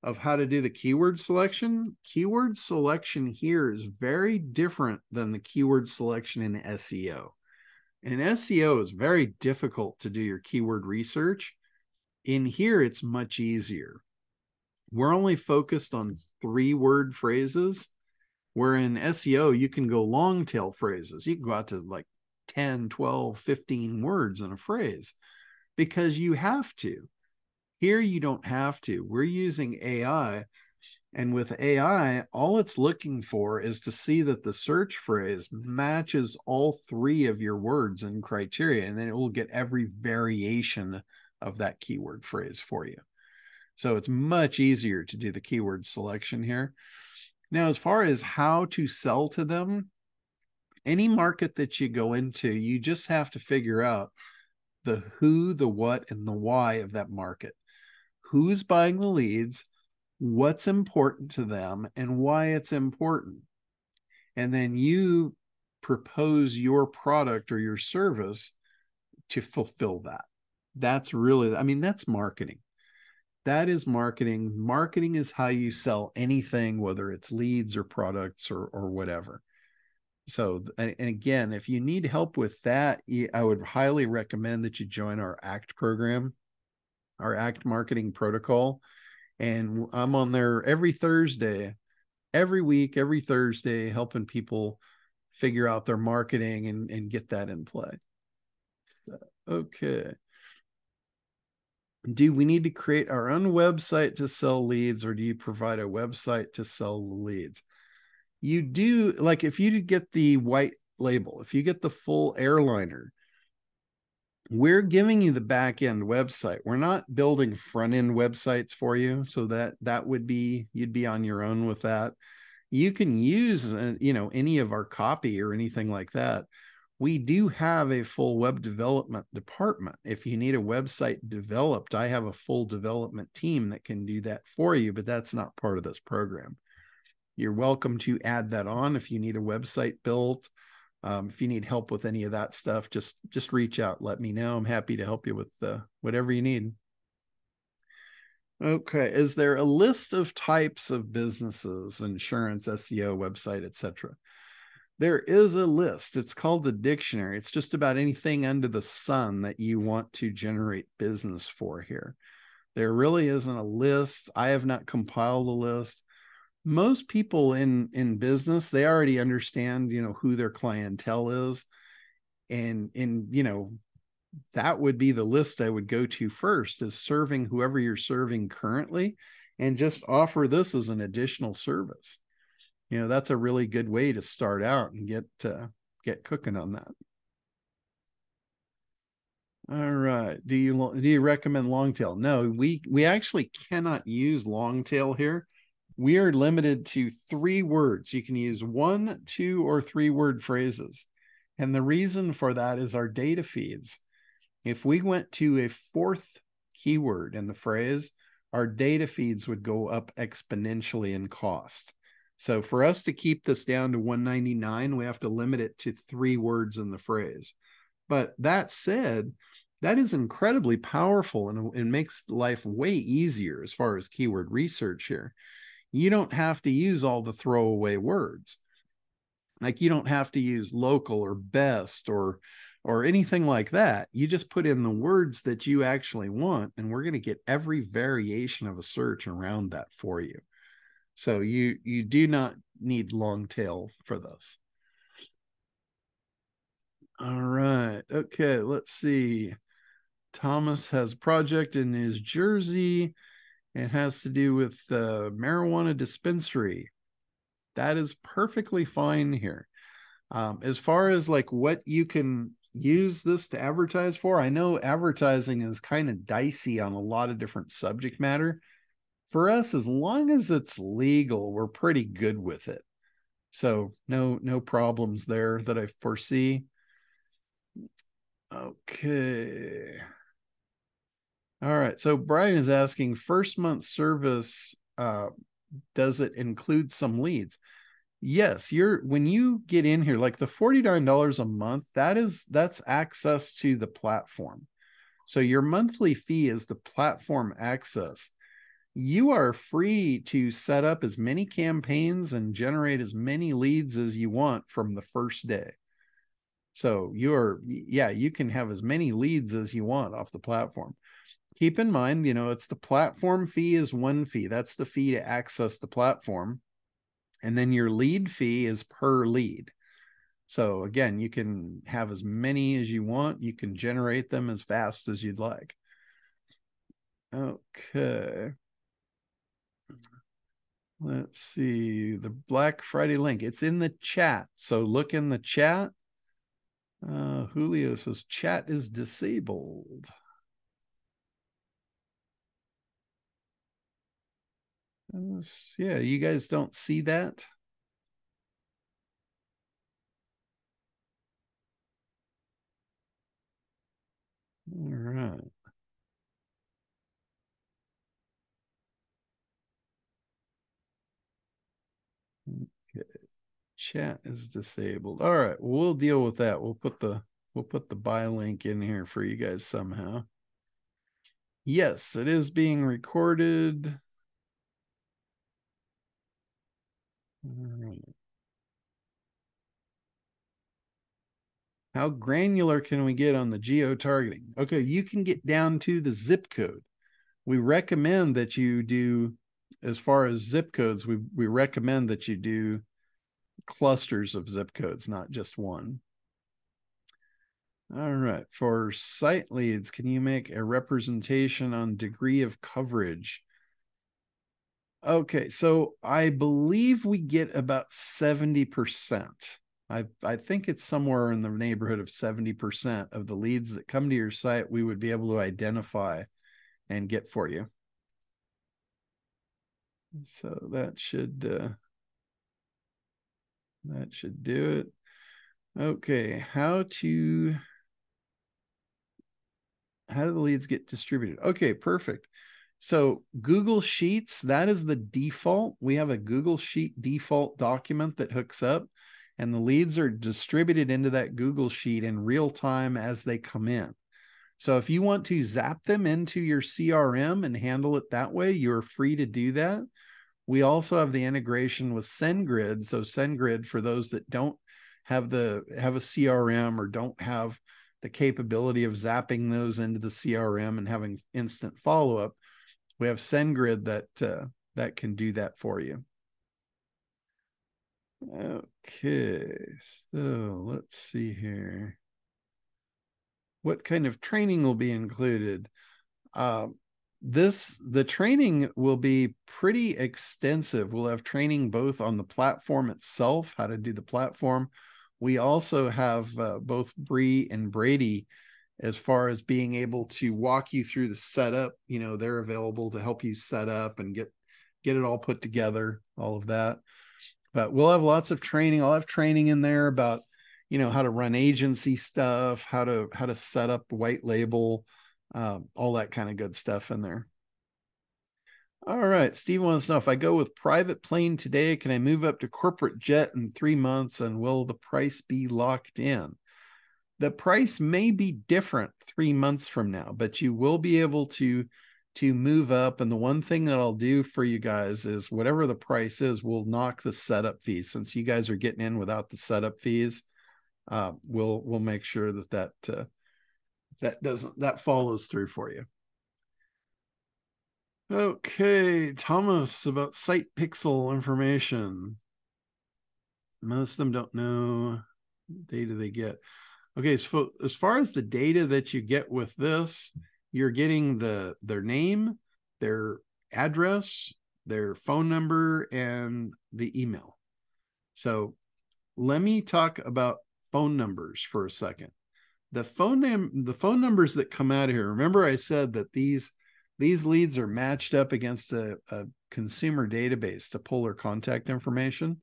of how to do the keyword selection. Keyword selection here is very different than the keyword selection in S E O. In S E O, it's very difficult to do your keyword research. In here, it's much easier. We're only focused on three-word phrases, where in S E O, you can go long-tail phrases. You can go out to like ten, twelve, fifteen words in a phrase because you have to. Here, you don't have to. We're using A I, and with A I, all it's looking for is to see that the search phrase matches all three of your words and criteria, and then it will get every variation of that keyword phrase for you. So it's much easier to do the keyword selection here. Now, as far as how to sell to them, any market that you go into, you just have to figure out the who, the what, and the why of that market. Who's buying the leads, what's important to them, and why it's important. And then you propose your product or your service to fulfill that. That's really, I mean, that's marketing. That is marketing. Marketing is how you sell anything, whether it's leads or products or, or whatever. So, and again, if you need help with that, I would highly recommend that you join our ACT program, our ACT Marketing Protocol. And I'm on there every Thursday, every week, every Thursday, helping people figure out their marketing and, and get that in play. So, okay. Do we need to create our own website to sell leads, or do you provide a website to sell leads? You do, like if you get the white label, if you get the full airliner, we're giving you the back end website. We're not building front end websites for you. So that, that would be, you'd be on your own with that. You can use, uh, you know, any of our copy or anything like that. We do have a full web development department. If you need a website developed, I have a full development team that can do that for you, but that's not part of this program. You're welcome to add that on if you need a website built. Um, if you need help with any of that stuff, just, just reach out. Let me know. I'm happy to help you with uh, whatever you need. Okay. Is there a list of types of businesses, insurance, S E O, website, et cetera? There is a list. It's called the dictionary. It's just about anything under the sun that you want to generate business for here. There really isn't a list. I have not compiled a list. Most people in, in business, they already understand, you know, who their clientele is. And, and, you know, that would be the list I would go to first, is serving whoever you're serving currently, and just offer this as an additional service. You know, that's a really good way to start out and get, uh, get cooking on that. All right. Do you, do you recommend long tail? No, we, we actually cannot use long tail here. We are limited to three words. You can use one, two, or three word phrases. And the reason for that is our data feeds. If we went to a fourth keyword in the phrase, our data feeds would go up exponentially in cost. So for us to keep this down to one ninety-nine, we have to limit it to three words in the phrase. But that said, that is incredibly powerful and, and makes life way easier as far as keyword research here. You don't have to use all the throwaway words. Like you don't have to use local or best or, or anything like that. You just put in the words that you actually want, and we're going to get every variation of a search around that for you. So you, you do not need long tail for this. All right. Okay. Let's see. Thomas has a project in New Jersey. It has to do with the uh, marijuana dispensary. That is perfectly fine here. Um, as far as like what you can use this to advertise for, I know advertising is kind of dicey on a lot of different subject matter. For us, as long as it's legal, we're pretty good with it. So no, no problems there that I foresee. Okay. All right. So Brian is asking, first month service, uh, does it include some leads? Yes. You're, when you get in here, like the forty-nine dollars a month, that is, that's access to the platform. So your monthly fee is the platform access. You are free to set up as many campaigns and generate as many leads as you want from the first day. So you're, yeah, you can have as many leads as you want off the platform. Keep in mind, you know, it's the platform fee is one fee. That's the fee to access the platform. And then your lead fee is per lead. So again, you can have as many as you want. You can generate them as fast as you'd like. Okay. Let's see the Black Friday link. It's in the chat. So look in the chat. Uh, Julio says chat is disabled. Yeah, you guys don't see that? All right. Okay. Chat is disabled. All right, we'll deal with that. We'll put the we'll put the buy link in here for you guys somehow. Yes, it is being recorded. All right. How granular can we get on the geo-targeting? Okay, you can get down to the zip code. We recommend that you do, as far as zip codes, we, we recommend that you do clusters of zip codes, not just one. All right, for site leads, can you make a representation on degree of coverage? Okay, so I believe we get about seventy percent. I, I think it's somewhere in the neighborhood of seventy percent of the leads that come to your site, we would be able to identify and get for you. So that should, uh, that should do it. Okay, how to, how do the leads get distributed? Okay, perfect. So Google Sheets, that is the default. We have a Google Sheet default document that hooks up, and the leads are distributed into that Google Sheet in real time as they come in. So if you want to zap them into your C R M and handle it that way, you're free to do that. We also have the integration with SendGrid. So SendGrid, for those that don't have the have a C R M or don't have the capability of zapping those into the C R M and having instant follow-up, we have SendGrid that uh, that can do that for you. Okay, so let's see here. What kind of training will be included? Uh, this the training will be pretty extensive. We'll have training both on the platform itself, how to do the platform. We also have uh, both Bree and Brady, as far as being able to walk you through the setup. You know, they're available to help you set up and get, get it all put together, all of that. But we'll have lots of training. I'll have training in there about, you know, how to run agency stuff, how to, how to set up white label, um, all that kind of good stuff in there. All right. Steve wants to know, if I go with private plane today, can I move up to corporate jet in three months and will the price be locked in? The price may be different three months from now, but you will be able to, to move up. And the one thing that I'll do for you guys is whatever the price is, we'll knock the setup fees. Since you guys are getting in without the setup fees, uh, we'll, we'll make sure that that, uh, that doesn't, that follows through for you. Okay. Thomas, about site pixel information. Most of them don't know what data they get. Okay. So as far as the data that you get with this, you're getting the, their name, their address, their phone number, and the email. So let me talk about phone numbers for a second. The phone name, the phone numbers that come out of here. Remember I said that these, these leads are matched up against a, a consumer database to pull their contact information.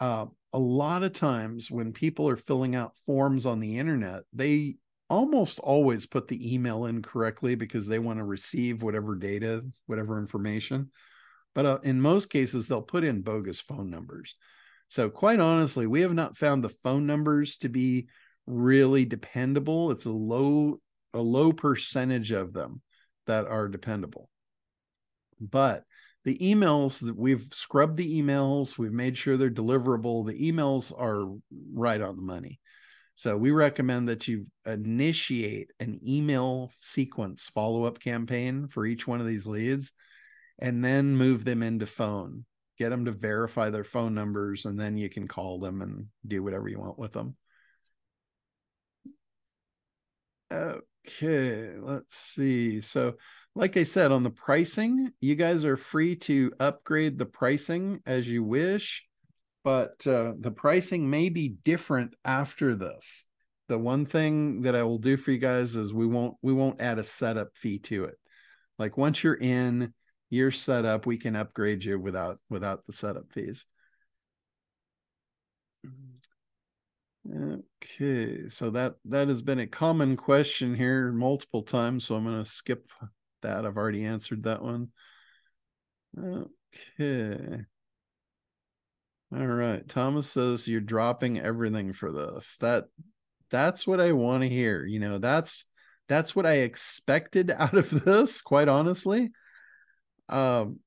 Uh, a lot of times when people are filling out forms on the internet, they almost always put the email in correctly because they want to receive whatever data, whatever information. But uh, in most cases, they'll put in bogus phone numbers. So quite honestly, we have not found the phone numbers to be really dependable. It's a low, a low percentage of them that are dependable. But the emails, that we've scrubbed the emails, we've made sure they're deliverable. The emails are right on the money. So we recommend that you initiate an email sequence follow-up campaign for each one of these leads, and then move them into phone, get them to verify their phone numbers, and then you can call them and do whatever you want with them. Okay, let's see. So like I said, on the pricing, you guys are free to upgrade the pricing as you wish. But uh, the pricing may be different after this. The one thing that I will do for you guys is we won't we won't add a setup fee to it. Like once you're in, you're set up, we can upgrade you without without the setup fees. Okay, so that that has been a common question here multiple times, so I'm going to skip that. I've already answered that one. Okay. All right. Thomas says you're dropping everything for this. That that's what I want to hear. You know, that's that's what I expected out of this, quite honestly. Um,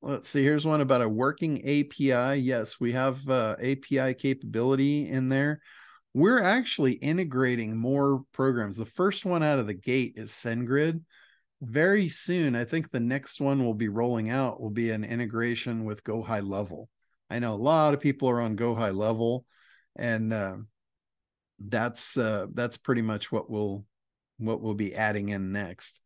let's see. Here's one about a working A P I. Yes, we have uh, A P I capability in there. We're actually integrating more programs. The first one out of the gate is SendGrid. Very soon, I think the next one we'll be rolling out will be an integration with Go High Level. I know a lot of people are on Go High Level, and uh, that's uh, that's pretty much what we'll what we'll be adding in next.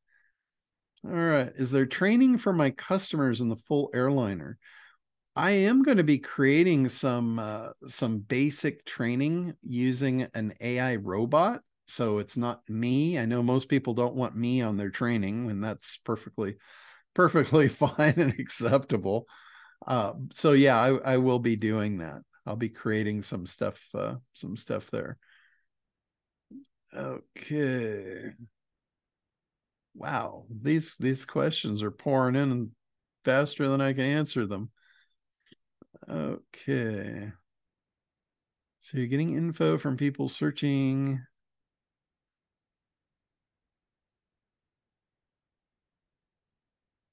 All right, is there training for my customers in the full airliner? I am going to be creating some uh, some basic training using an A I robot, so it's not me. I know most people don't want me on their training, and that's perfectly perfectly fine and acceptable. Uh, so yeah, I, I will be doing that. I'll be creating some stuff, uh, some stuff there. Okay. Wow. These, these questions are pouring in faster than I can answer them. Okay. So you're getting info from people searching.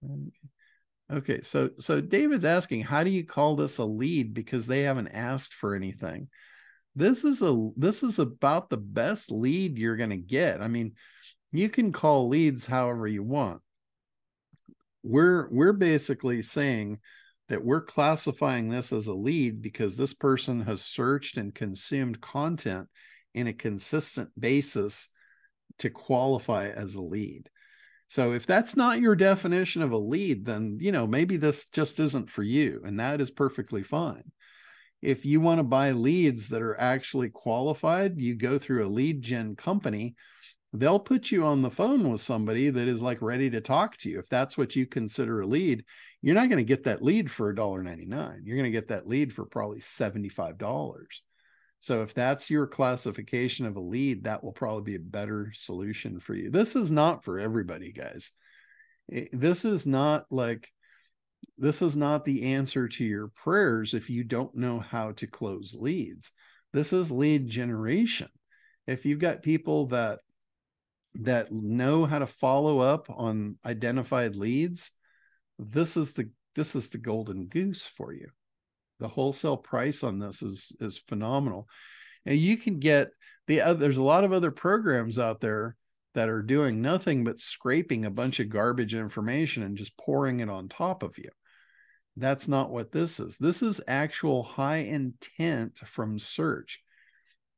Okay. Okay, so so David's asking, how do you call this a lead because they haven't asked for anything? This is a this is about the best lead you're going to get. I mean, you can call leads however you want. We're we're basically saying that we're classifying this as a lead because this person has searched and consumed content in a consistent basis to qualify as a lead. So if that's not your definition of a lead, then, you know, maybe this just isn't for you. And that is perfectly fine. If you want to buy leads that are actually qualified, you go through a lead gen company, they'll put you on the phone with somebody that is like ready to talk to you. If that's what you consider a lead, you're not going to get that lead for a dollar ninety-nine. You're going to get that lead for probably seventy-five dollars. So if that's your classification of a lead, that will probably be a better solution for you. This is not for everybody, guys. This is not like, this is not the answer to your prayers if you don't know how to close leads. This is lead generation. If you've got people that that know how to follow up on identified leads, this is the this is the golden goose for you. The wholesale price on this is is phenomenal. And you can get the other, there's a lot of other programs out there that are doing nothing but scraping a bunch of garbage information and just pouring it on top of you. That's not what this is. This is actual high intent from search.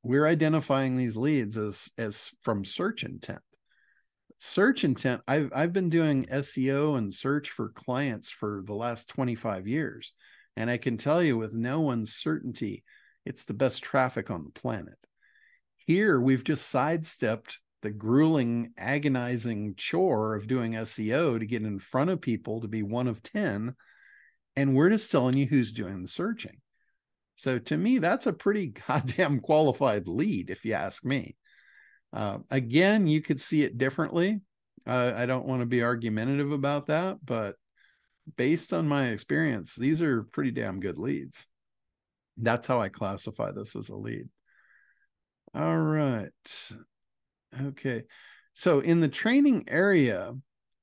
We're identifying these leads as, as from search intent. Search intent, I've, I've been doing S E O and search for clients for the last twenty-five years. And I can tell you with no uncertainty, it's the best traffic on the planet. Here, we've just sidestepped the grueling, agonizing chore of doing S E O to get in front of people to be one of ten. And we're just telling you who's doing the searching. So to me, that's a pretty goddamn qualified lead, if you ask me. Uh, again, you could see it differently. Uh, I don't want to be argumentative about that, but based on my experience, these are pretty damn good leads. That's how I classify this as a lead. All right. Okay. So in the training area,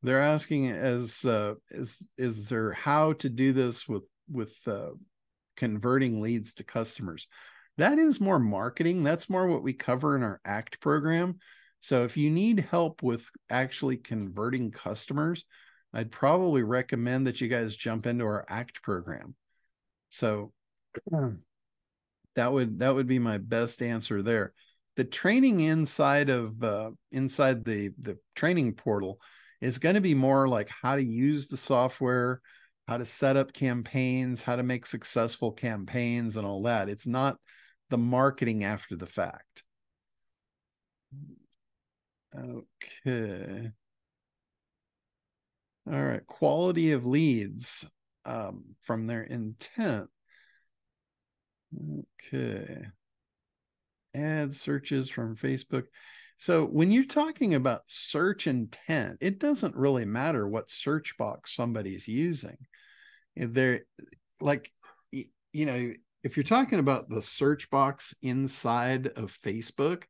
they're asking as, uh, is, is there how to do this with, with, uh, converting leads to customers? That is more marketing. That's more what we cover in our ACT program. So if you need help with actually converting customers, I'd probably recommend that you guys jump into our ACT program. So that would, that would be my best answer there. The training inside of uh, inside the, the training portal is going to be more like how to use the software, how to set up campaigns, how to make successful campaigns and all that. It's not the marketing after the fact. Okay. All right. Quality of leads um, from their intent. Okay. Ad searches from Facebook. So when you're talking about search intent, it doesn't really matter what search box somebody's using. If they're like, you know, if you're talking about the search box inside of Facebook,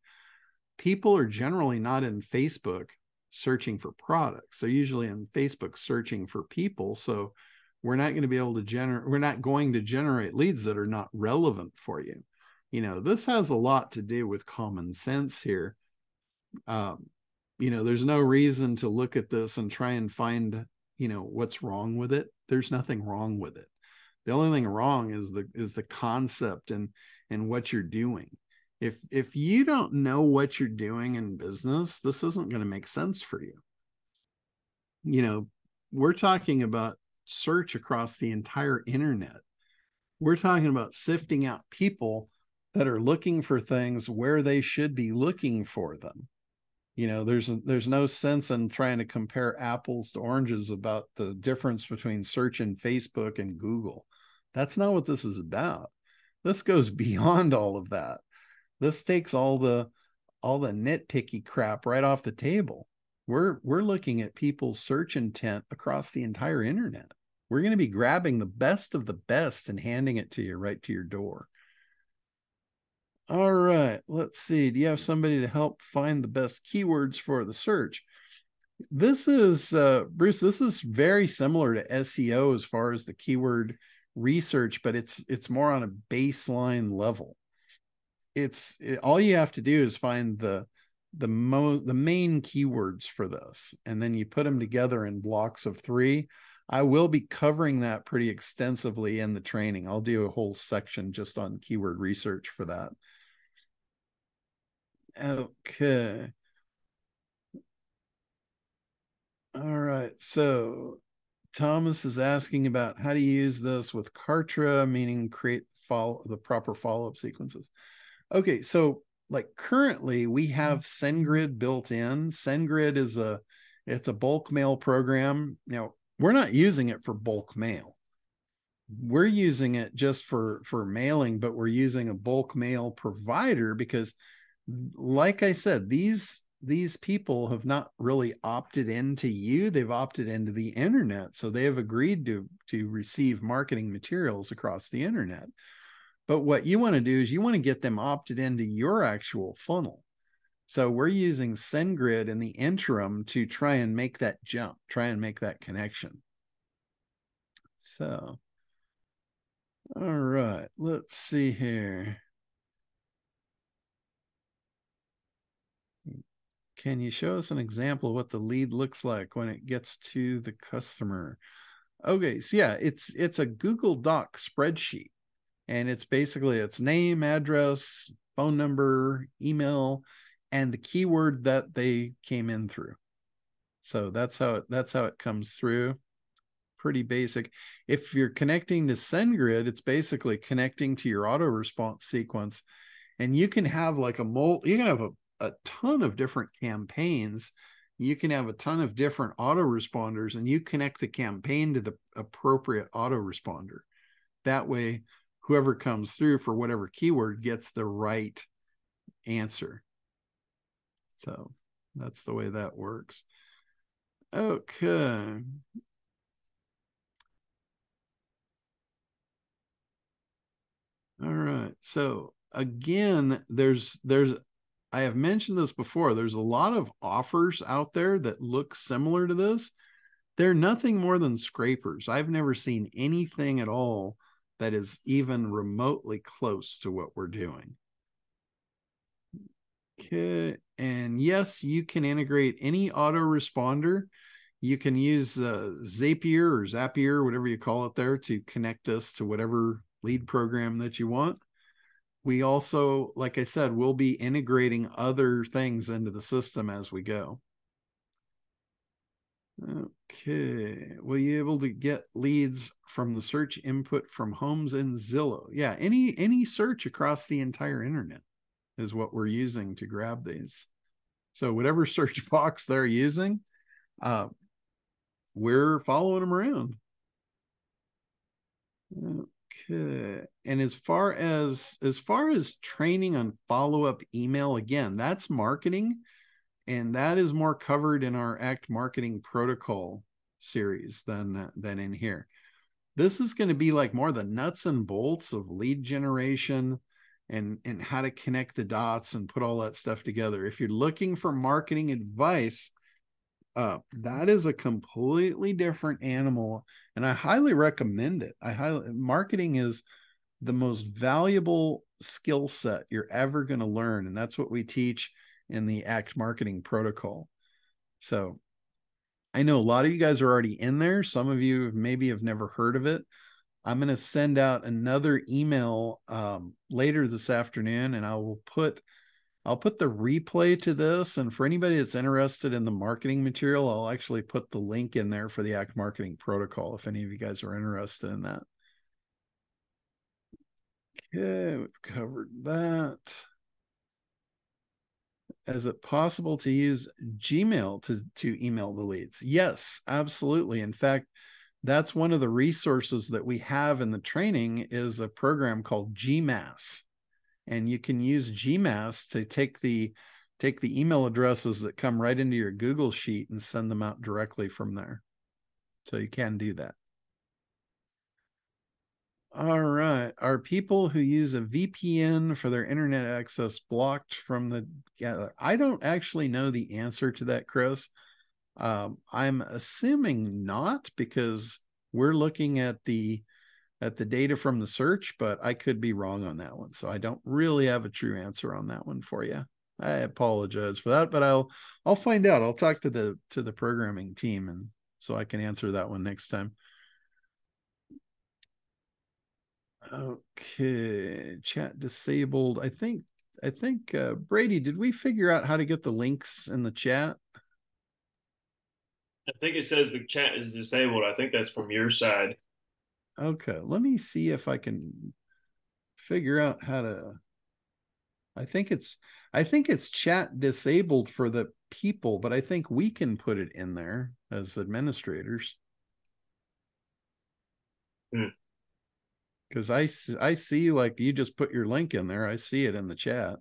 people are generally not in Facebook searching for products. They're usually in Facebook searching for people. So we're not going to be able to generate, we're not going to generate leads that are not relevant for you. You know, this has a lot to do with common sense here. Um, you know, there's no reason to look at this and try and find, you know, what's wrong with it. There's nothing wrong with it. The only thing wrong is the, is the concept and, and what you're doing. If, if you don't know what you're doing in business, this isn't going to make sense for you. You know, we're talking about search across the entire internet. We're talking about sifting out people that are looking for things where they should be looking for them. You know, there's there's no sense in trying to compare apples to oranges about the difference between search in Facebook and Google. That's not what this is about. This goes beyond all of that. This takes all the all the nitpicky crap right off the table. We're we're looking at people's search intent across the entire internet. We're going to be grabbing the best of the best and handing it to you right to your door. All right, let's see. Do you have somebody to help find the best keywords for the search? This is, uh, Bruce, this is very similar to S E O as far as the keyword research, but it's it's more on a baseline level. It's it, all you have to do is find the the, mo the main keywords for this, and then you put them together in blocks of three. I will be covering that pretty extensively in the training. I'll do a whole section just on keyword research for that. Okay. All right. So Thomas is asking about how to use this with Kartra, meaning create follow, the proper follow-up sequences. Okay. So like currently we have SendGrid built in. SendGrid is a, it's a bulk mail program. Now we're not using it for bulk mail. we're using it just for, for mailing, but we're using a bulk mail provider because, like I said, these these people have not really opted into you. They've opted into the internet. So they have agreed to, to receive marketing materials across the internet. But what you want to do is you want to get them opted into your actual funnel. So we're using SendGrid in the interim to try and make that jump, try and make that connection. So, all right, let's see here. Can you show us an example of what the lead looks like when it gets to the customer? Okay, so yeah, it's it's a Google Doc spreadsheet. And it's basically its name, address, phone number, email, and the keyword that they came in through. So that's how it, that's how it comes through. Pretty basic. If you're connecting to SendGrid, it's basically connecting to your auto response sequence, and you can have like a mole. You can have a, a ton of different campaigns. You can have a ton of different autoresponders, and you connect the campaign to the appropriate autoresponder. That way, whoever comes through for whatever keyword gets the right answer. So that's the way that works. Okay. All right. So again, there's, there's, I have mentioned this before, there's a lot of offers out there that look similar to this. They're nothing more than scrapers. I've never seen anything at all that is even remotely close to what we're doing. Okay, and yes, you can integrate any autoresponder. You can use uh, Zapier or Zapier, whatever you call it there, to connect this to whatever lead program that you want. We also, like I said, will be integrating other things into the system as we go. Okay, will you able to get leads from the search input from homes in Zillow? Yeah, any any search across the entire internet is what we're using to grab these. So whatever search box they're using, uh, we're following them around. Okay, and as far as as far as training on follow-up email, again, that's marketing. And that is more covered in our A C T Marketing Protocol series than, than in here. This is going to be like more the nuts and bolts of lead generation and, and how to connect the dots and put all that stuff together. If you're looking for marketing advice, uh, that is a completely different animal. And I highly recommend it. I highly, marketing is the most valuable skill set you're ever going to learn. And that's what we teach in the A C T Marketing Protocol. So I know a lot of you guys are already in there. Some of you maybe have never heard of it. I'm going to send out another email um, later this afternoon, and I will put, I'll put the replay to this. And for anybody that's interested in the marketing material, I'll actually put the link in there for the A C T Marketing Protocol if any of you guys are interested in that. Okay, we've covered that. Is it possible to use Gmail to, to email the leads? Yes, absolutely. In fact, that's one of the resources that we have in the training is a program called GMass. And you can use GMass to take the, take the email addresses that come right into your Google Sheet and send them out directly from there. So you can do that. All right. Are people who use a V P N for their internet access blocked from the... Yeah, I don't actually know the answer to that, Chris. Um, I'm assuming not, because we're looking at the at the data from the search, but I could be wrong on that one. So I don't really have a true answer on that one for you. I apologize for that, but I'll I'll find out. I'll talk to the to the programming team, and so I can answer that one next time. Okay, chat disabled. I think, I think, uh, Brady, did we figure out how to get the links in the chat? I think it says the chat is disabled. I think that's from your side. Okay, let me see if I can figure out how to, I think it's, I think it's chat disabled for the people, but I think we can put it in there as administrators. Hmm. Because I, I see, like, you just put your link in there. I see it in the chat.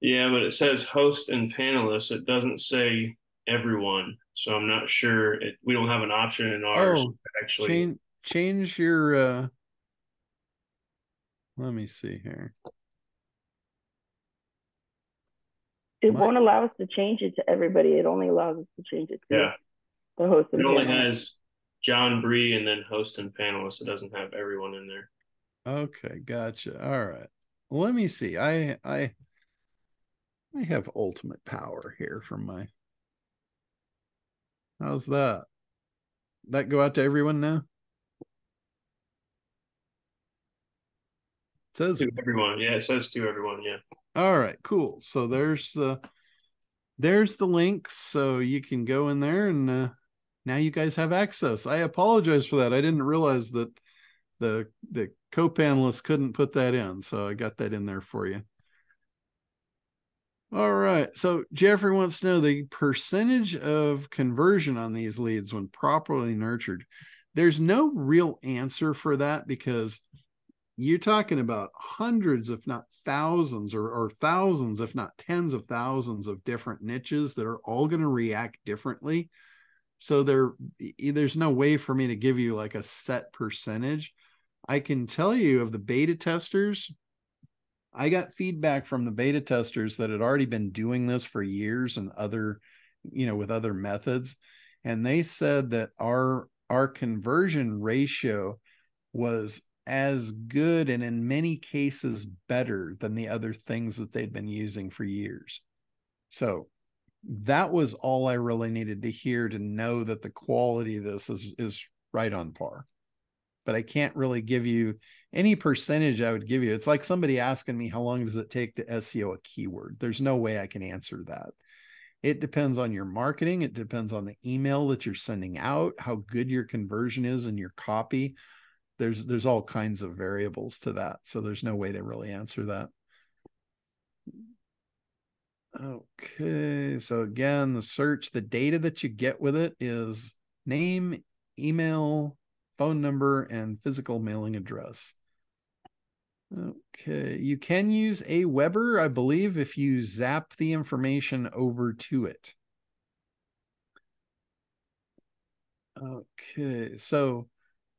Yeah, but it says host and panelists. It doesn't say everyone. So I'm not sure. It, we don't have an option in ours. Oh, actually. Change, change your... Uh, let me see here. It My, won't allow us to change it to everybody. It only allows us to change it to yeah. the host and It panelists. Only has... John Bree and then host and panelists. It doesn't have everyone in there. Okay, gotcha. All right. Let me see. I I I have ultimate power here from my. How's that? That go out to everyone now? It says to everyone. Yeah, it says to everyone. Yeah. All right, cool. So there's uh there's the links. So you can go in there and uh now you guys have access. I apologize for that. I didn't realize that the the co-panelists couldn't put that in. So I got that in there for you. All right. So Jeffrey wants to know the percentage of conversion on these leads when properly nurtured. There's no real answer for that because you're talking about hundreds, if not thousands, or, or thousands, if not tens of thousands of different niches that are all going to react differently. So there, there's no way for me to give you like a set percentage. I can tell you of the beta testers, I got feedback from the beta testers that had already been doing this for years and other, you know, with other methods. And they said that our, our conversion ratio was as good and in many cases better than the other things that they'd been using for years. So that was all I really needed to hear to know that the quality of this is, is right on par. But I can't really give you any percentage I would give you. It's like somebody asking me, how long does it take to S E O a keyword? There's no way I can answer that. It depends on your marketing. It depends on the email that you're sending out, how good your conversion is and your copy. There's, there's all kinds of variables to that. So there's no way to really answer that. Okay, so again, the search, the data that you get with it is name, email, phone number, and physical mailing address. Okay, you can use AWeber, I believe, if you zap the information over to it. Okay, so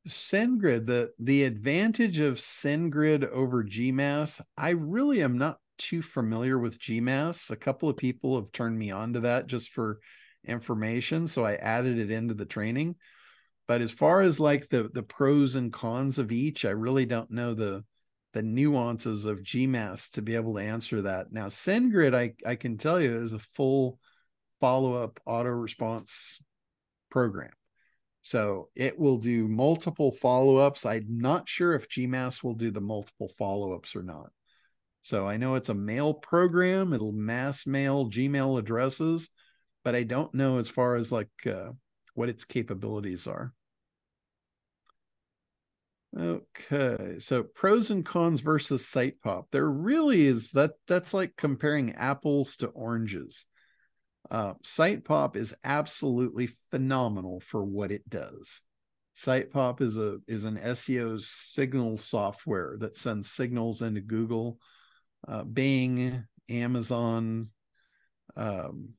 SendGrid, the, the advantage of SendGrid over GMass, I really am not too familiar with GMass. A couple of people have turned me on to that just for information, so I added it into the training. But as far as like the the pros and cons of each, I really don't know the the nuances of GMass to be able to answer that. Now SendGrid, I, I can tell you, is a full follow-up auto response program. So it will do multiple follow-ups. I'm not sure if GMass will do the multiple follow-ups or not. So I know it's a mail program. It'll mass mail Gmail addresses, but I don't know as far as like uh, what its capabilities are. Okay, so pros and cons versus SitePop. There really is that. That's like comparing apples to oranges. Uh, SitePop is absolutely phenomenal for what it does. SitePop is a is an S E O signal software that sends signals into Google, Uh, Bing, Amazon, um,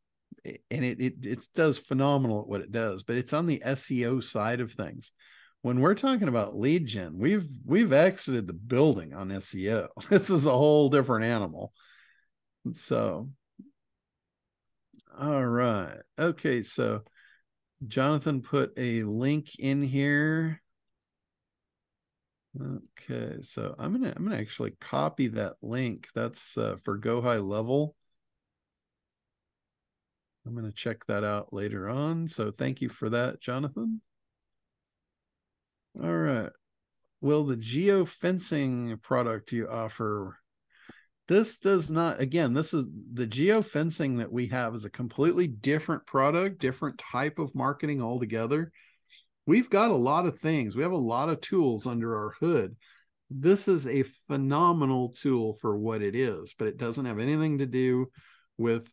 and it, it it does phenomenal at what it does, but it's on the S E O side of things. When we're talking about lead gen, we've we've exited the building on S E O. This is a whole different animal. So, all right, okay. So, Jonathan put a link in here. Okay, so I'm gonna I'm gonna actually copy that link. That's uh, for Go High Level. I'm gonna check that out later on. So thank you for that, Jonathan. All right. Will the geofencing product you offer? This does not. Again, this is the geofencing that we have is a completely different product, different type of marketing altogether. We've got a lot of things. We have a lot of tools under our hood. This is a phenomenal tool for what it is, but it doesn't have anything to do with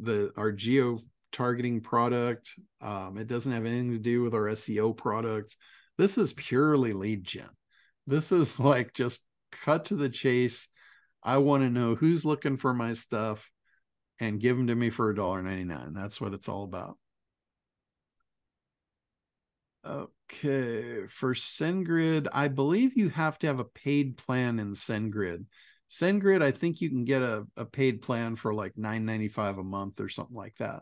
the our geo-targeting product. Um, it doesn't have anything to do with our S E O products. This is purely lead gen. This is like just cut to the chase. I want to know who's looking for my stuff and give them to me for a dollar ninety-nine. That's what it's all about. Okay, for SendGrid, I believe you have to have a paid plan in SendGrid. SendGrid, I think you can get a, a paid plan for like nine ninety-five a month or something like that.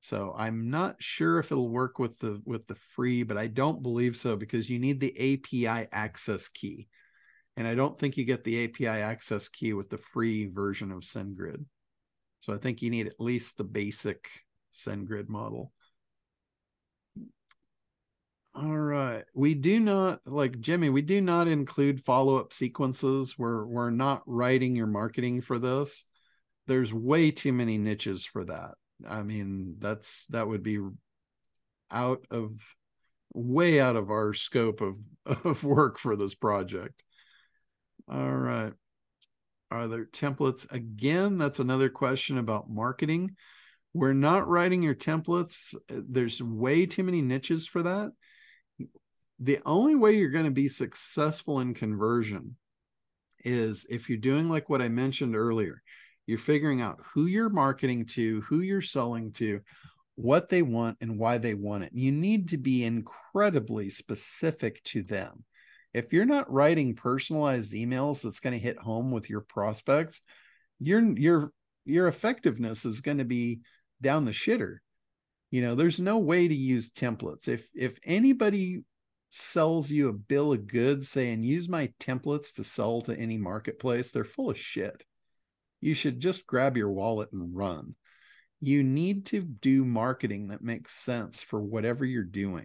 So I'm not sure if it'll work with the with the free, but I don't believe so, because you need the A P I access key. And I don't think you get the A P I access key with the free version of SendGrid. So I think you need at least the basic SendGrid model. All right. We do not, like Jimmy, we do not include follow-up sequences. We're, we're not writing your marketing for this. There's way too many niches for that. I mean, that's, that would be out of, way out of our scope of, of work for this project. All right. Are there templates? Again, that's another question about marketing. We're not writing your templates. There's way too many niches for that. The only way you're going to be successful in conversion is if you're doing like what I mentioned earlier. You're figuring out who you're marketing to, who you're selling to, what they want, and why they want it. You need to be incredibly specific to them. If you're not writing personalized emails that's going to hit home with your prospects, your, your, your effectiveness is going to be down the shitter. You know, there's no way to use templates. If, if anybody sells you a bill of goods saying, use my templates to sell to any marketplace, they're full of shit. You should just grab your wallet and run. You need to do marketing that makes sense for whatever you're doing.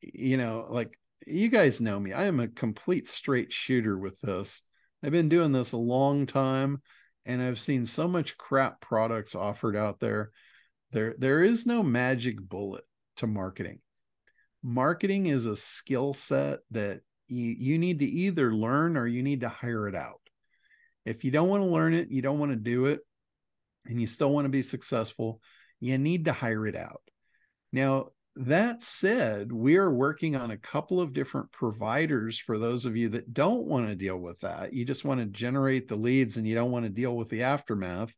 You know, like you guys know me, I am a complete straight shooter with this. I've been doing this a long time and I've seen so much crap products offered out there. There, there is no magic bullet to marketing. Marketing is a skill set that you, you need to either learn or you need to hire it out. If you don't want to learn it, you don't want to do it, and you still want to be successful, you need to hire it out. Now, that said, we are working on a couple of different providers for those of you that don't want to deal with that. You just want to generate the leads and you don't want to deal with the aftermath.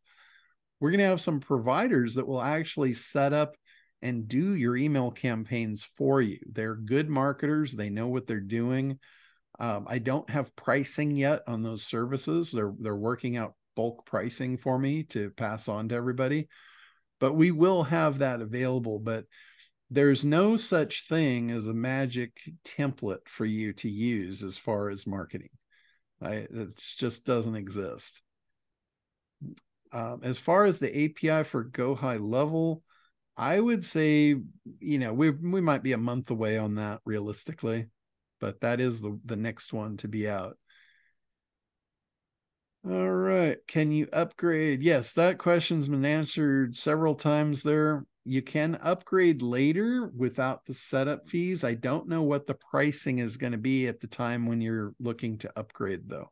We're going to have some providers that will actually set up and do your email campaigns for you. They're good marketers. They know what they're doing. Um, I don't have pricing yet on those services. They're, they're working out bulk pricing for me to pass on to everybody, but we will have that available. But there's no such thing as a magic template for you to use as far as marketing. I, it just doesn't exist. Um, as far as the A P I for Go High Level, I would say, you know, we, we might be a month away on that realistically. But that is the, the next one to be out. All right. Can you upgrade? Yes, that question's been answered several times there. You can upgrade later without the setup fees. I don't know what the pricing is going to be at the time when you're looking to upgrade, though.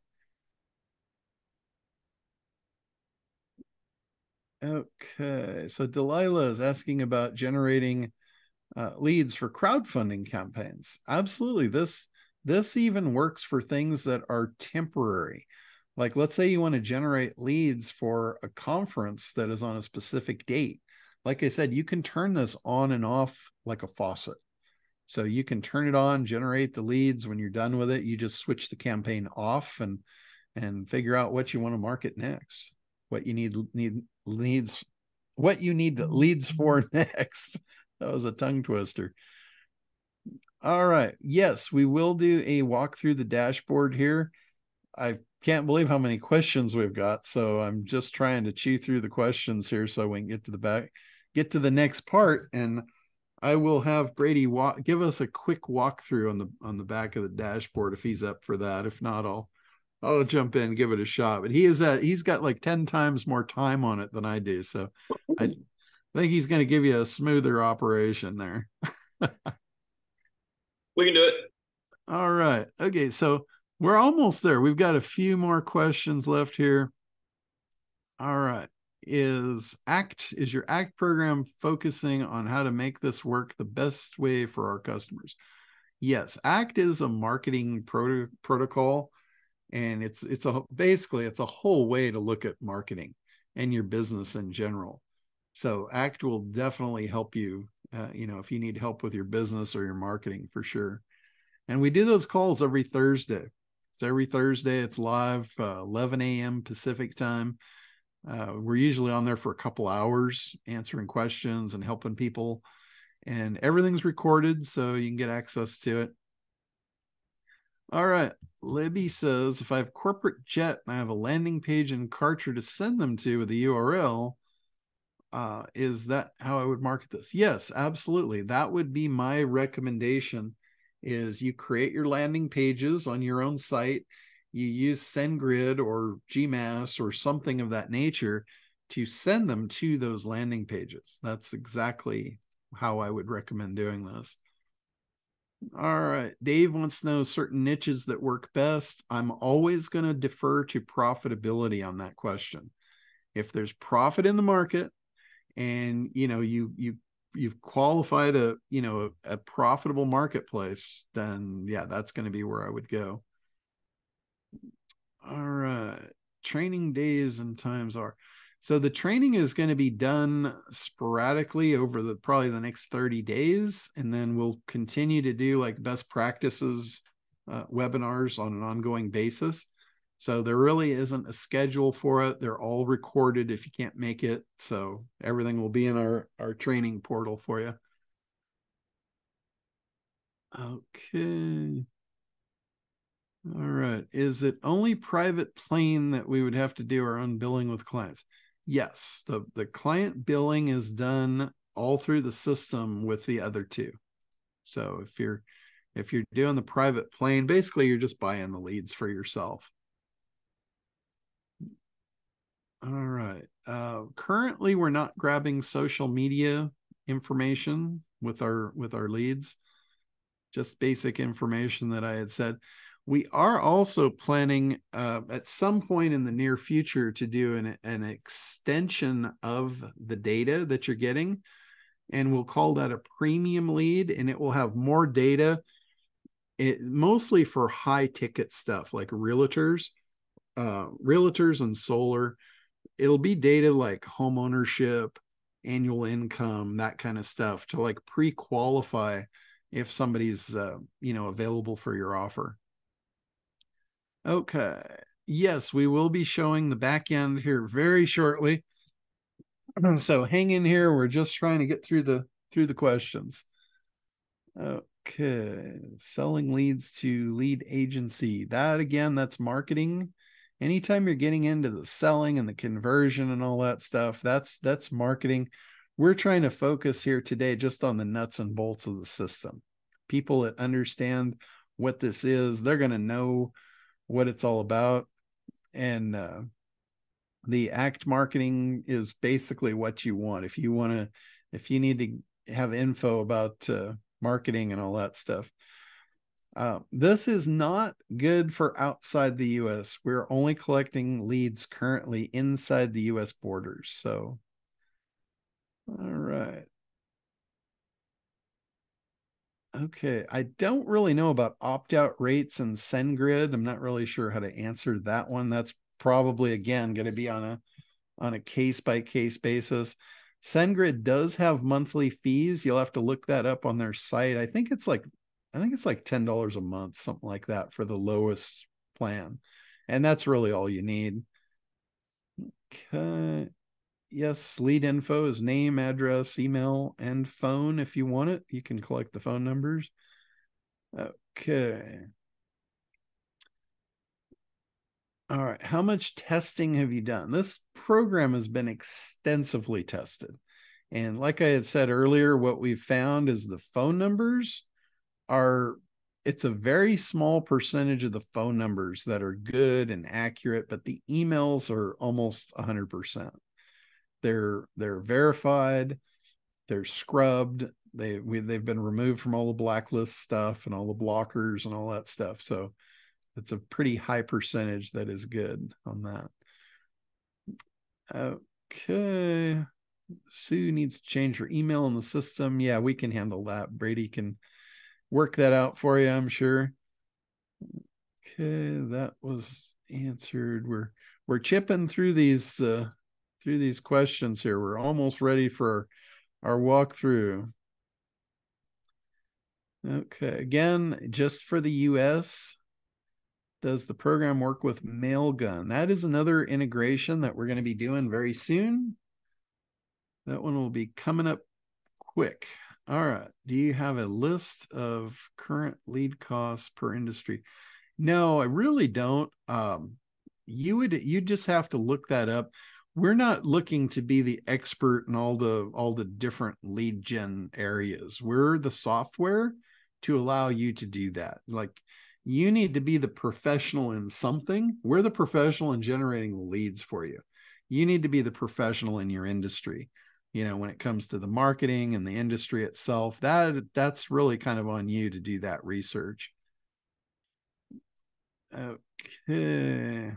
Okay. So Delilah is asking about generating Uh, leads for crowdfunding campaigns. Absolutely. This, this even works for things that are temporary. Like let's say you want to generate leads for a conference that is on a specific date. Like I said, you can turn this on and off like a faucet. So you can turn it on, generate the leads. When you're done with it, you just switch the campaign off and, and figure out what you want to market next, what you need, need leads, what you need the leads for next. That was a tongue twister. All right. Yes, we will do a walk through the dashboard here. I can't believe how many questions we've got. So I'm just trying to chew through the questions here so we can get to the back, get to the next part. And I will have Brady walk, give us a quick walkthrough on the, on the back of the dashboard if he's up for that. If not, I'll, I'll jump in and give it a shot. But he is at, he's got like ten times more time on it than I do. So I I think he's going to give you a smoother operation there. We can do it. All right. Okay. So we're almost there. We've got a few more questions left here. All right. Is A C T, is your A C T program focusing on how to make this work the best way for our customers? Yes, A C T is a marketing pro- protocol, and it's it's a basically it's a whole way to look at marketing and your business in general. So A C T will definitely help you, uh, you know, if you need help with your business or your marketing for sure. And we do those calls every Thursday. So every Thursday it's live, uh, eleven a.m. Pacific time. Uh, we're usually on there for a couple hours answering questions and helping people. And everything's recorded, so you can get access to it. All right. Libby says, if I have corporate jet and I have a landing page in Kartra to send them to with the U R L, uh, is that how I would market this? Yes, absolutely. That would be my recommendation, is you create your landing pages on your own site. You use SendGrid or GMass or something of that nature to send them to those landing pages. That's exactly how I would recommend doing this. All right. Dave wants to know certain niches that work best. I'm always going to defer to profitability on that question. If there's profit in the market and, you know, you, you, you've qualified a, you know, a, a profitable marketplace, then yeah, that's going to be where I would go. All right. Training days and times are. So the training is going to be done sporadically over the probably the next thirty days. And then we'll continue to do like best practices uh, webinars on an ongoing basis. So there really isn't a schedule for it. They're all recorded if you can't make it. So everything will be in our, our training portal for you. Okay. All right. Is it only private plane that we would have to do our own billing with clients? Yes, the, the client billing is done all through the system with the other two. So if you're if you're doing the private plane, basically you're just buying the leads for yourself. All right. Uh, currently, we're not grabbing social media information with our with our leads, just basic information that I had said. We are also planning uh, at some point in the near future to do an, an extension of the data that you're getting, and we'll call that a premium lead, and it will have more data, it, mostly for high ticket stuff like realtors, uh, realtors and solar. It'll be data like home ownership, annual income, that kind of stuff to like pre-qualify if somebody's uh, you know, available for your offer. Okay. Yes, we will be showing the back end here very shortly. So hang in here. We're just trying to get through the through the questions. Okay. Selling leads to lead agency. That again, that's marketing. Anytime you're getting into the selling and the conversion and all that stuff, that's that's marketing. We're trying to focus here today just on the nuts and bolts of the system. People that understand what this is, they're going to know what it's all about. And uh, the A C T marketing is basically what you want. If you want to, if you need to have info about uh, marketing and all that stuff, uh, this is not good for outside the U S. We're only collecting leads currently inside the U S borders. So, all right. Okay, I don't really know about opt-out rates and SendGrid. I'm not really sure how to answer that one. That's probably, again, going to be on a on a case-by-case basis. SendGrid does have monthly fees. You'll have to look that up on their site. I think it's like I think it's like ten dollars a month, something like that, for the lowest plan. And that's really all you need. Okay. Yes, lead info is name, address, email, and phone. If you want it, you can collect the phone numbers. Okay. All right. How much testing have you done? This program has been extensively tested. And like I had said earlier, what we've found is the phone numbers are, it's a very small percentage of the phone numbers that are good and accurate, but the emails are almost one hundred percent. They're they're verified, they're scrubbed, they we, they've been removed from all the blacklist stuff and all the blockers and all that stuff. So it's a pretty high percentage that is good on that. Okay, Sue needs to change her email in the system. Yeah, we can handle that. Brady can work that out for you, I'm sure. Okay, that was answered. We're we're chipping through these uh, through these questions here. We're almost ready for our walkthrough. Okay, again, just for the U S, does the program work with Mailgun? That is another integration that we're going to be doing very soon. That one will be coming up quick. All right. Do you have a list of current lead costs per industry? No, I really don't. Um, you would, you just have to look that up. We're not looking to be the expert in all the, all the different lead gen areas. We're the software to allow you to do that. Like, you need to be the professional in something. We're the professional in generating the leads for you. You need to be the professional in your industry. You know, when it comes to the marketing and the industry itself, that that's really kind of on you to do that research. Okay.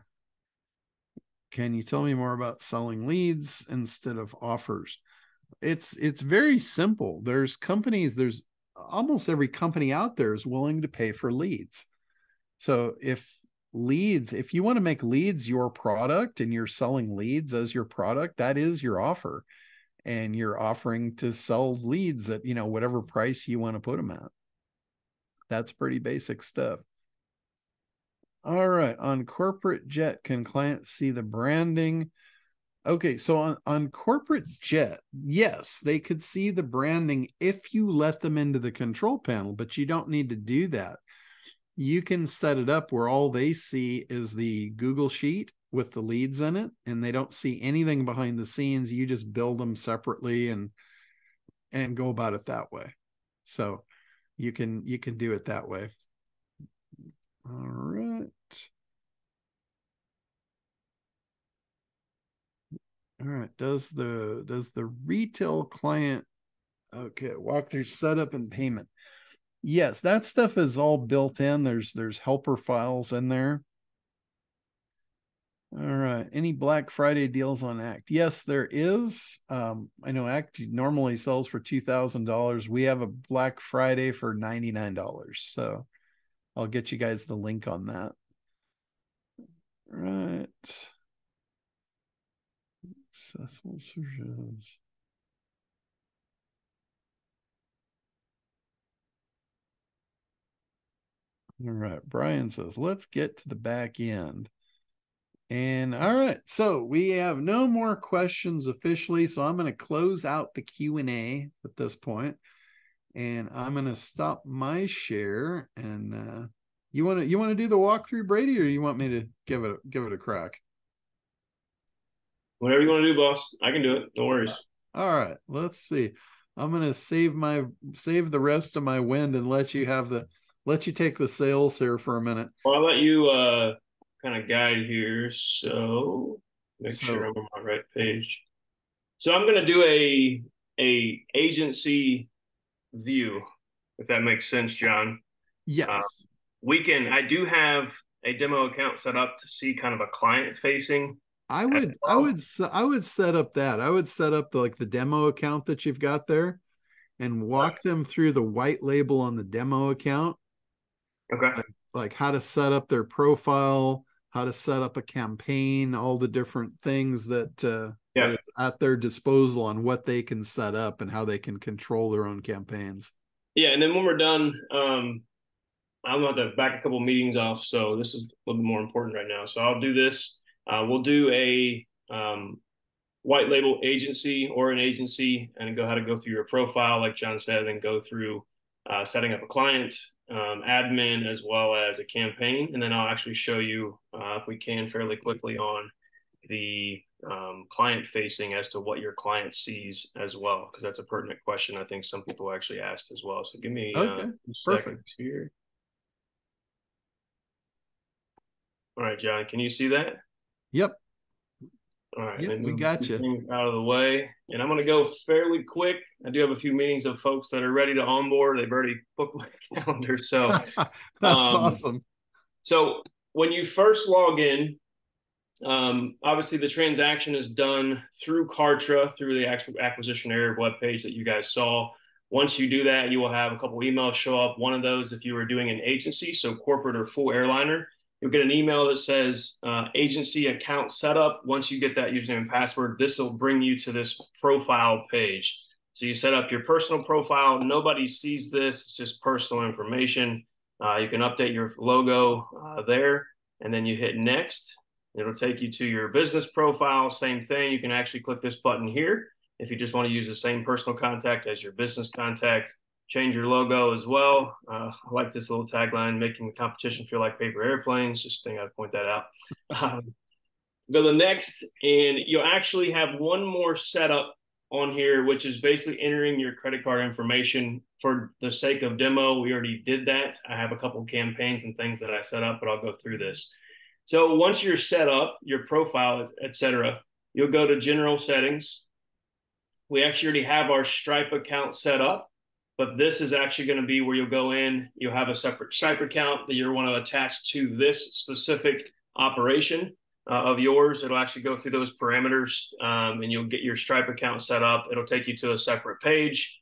Can you tell me more about selling leads instead of offers? It's it's very simple. There's companies, there's almost every company out there is willing to pay for leads. So if leads, if you want to make leads your product and you're selling leads as your product, that is your offer. And you're offering to sell leads at, you know, whatever price you want to put them at. That's pretty basic stuff. All right. On corporate jet, can clients see the branding? Okay. So on, on corporate jet, yes, they could see the branding if you let them into the control panel, but you don't need to do that. You can set it up where all they see is the Google Sheet with the leads in it, and they don't see anything behind the scenes. You just build them separately and and go about it that way. So you can you can do it that way. All right. All right. Does the does the retail client okay walkthrough setup and payment? Yes, that stuff is all built in. There's there's helper files in there. All right. Any Black Friday deals on A C T? Yes, there is. Um, I know A C T normally sells for two thousand dollars. We have a Black Friday for ninety-nine dollars. So I'll get you guys the link on that. All right. Successful searches. All right. Brian says, let's get to the back end. And all right, so we have no more questions officially, so I'm going to close out the Q and A at this point, and I'm going to stop my share. And uh, you want to you want to do the walkthrough, Brady, or you want me to give it a, give it a crack? Whatever you want to do, boss. I can do it. No worries. All right, let's see. I'm going to save my save the rest of my wind and let you have the let you take the sails here for a minute. Well, I'll let you. Uh... kind of guide here, so make so, sure I'm on my right page. So I'm going to do a a agency view, if that makes sense, John. Yes. Uh, we can. I do have a demo account set up to see kind of a client facing. I would. I would. I would set up that. I would set up the, like the demo account that you've got there, and walk okay. them through the white label on the demo account. Okay. Like, like how to set up their profile, how to set up a campaign, all the different things that, uh, yeah. that is at their disposal on what they can set up and how they can control their own campaigns. Yeah. And then when we're done, um, I'm going to have to back a couple of meetings off. So this is a little bit more important right now. So I'll do this. Uh, we'll do a um, white label agency or an agency and go how to go through your profile, like John said, and go through uh, setting up a client, um, admin, as well as a campaign. And then I'll actually show you, uh, if we can fairly quickly on the, um, client facing as to what your client sees as well. Cause that's a pertinent question. I think some people actually asked as well. So give me okay. uh, perfect here. All right, John, can you see that? Yep. All right. Yep, we got you out of the way, and I'm going to go fairly quick. I do have a few meetings of folks that are ready to onboard. They've already booked my calendar. So that's um, awesome. So when you first log in, um, obviously the transaction is done through Kartra, through the actual Acquisition Air webpage that you guys saw. Once you do that, you will have a couple emails show up. One of those, if you were doing an agency, so corporate or full airliner, you'll get an email that says uh, agency account setup. Once you get that username and password, this will bring you to this profile page. So you set up your personal profile. Nobody sees this. It's just personal information. Uh, you can update your logo uh, there, and then you hit next. It'll take you to your business profile. Same thing. You can actually click this button here if you just want to use the same personal contact as your business contact. Change your logo as well. Uh, I like this little tagline, making the competition feel like paper airplanes. Just think I'd point that out. Um, go to the next, and you'll actually have one more setup on here, which is basically entering your credit card information. For the sake of demo, we already did that. I have a couple campaigns and things that I set up, but I'll go through this. So once you're set up, your profile, et cetera, you'll go to general settings. We actually already have our Stripe account set up, but this is actually going to be where you'll go in. You'll have a separate Stripe account that you want to attach to this specific operation uh, of yours. It'll actually go through those parameters, um, and you'll get your Stripe account set up. It'll take you to a separate page.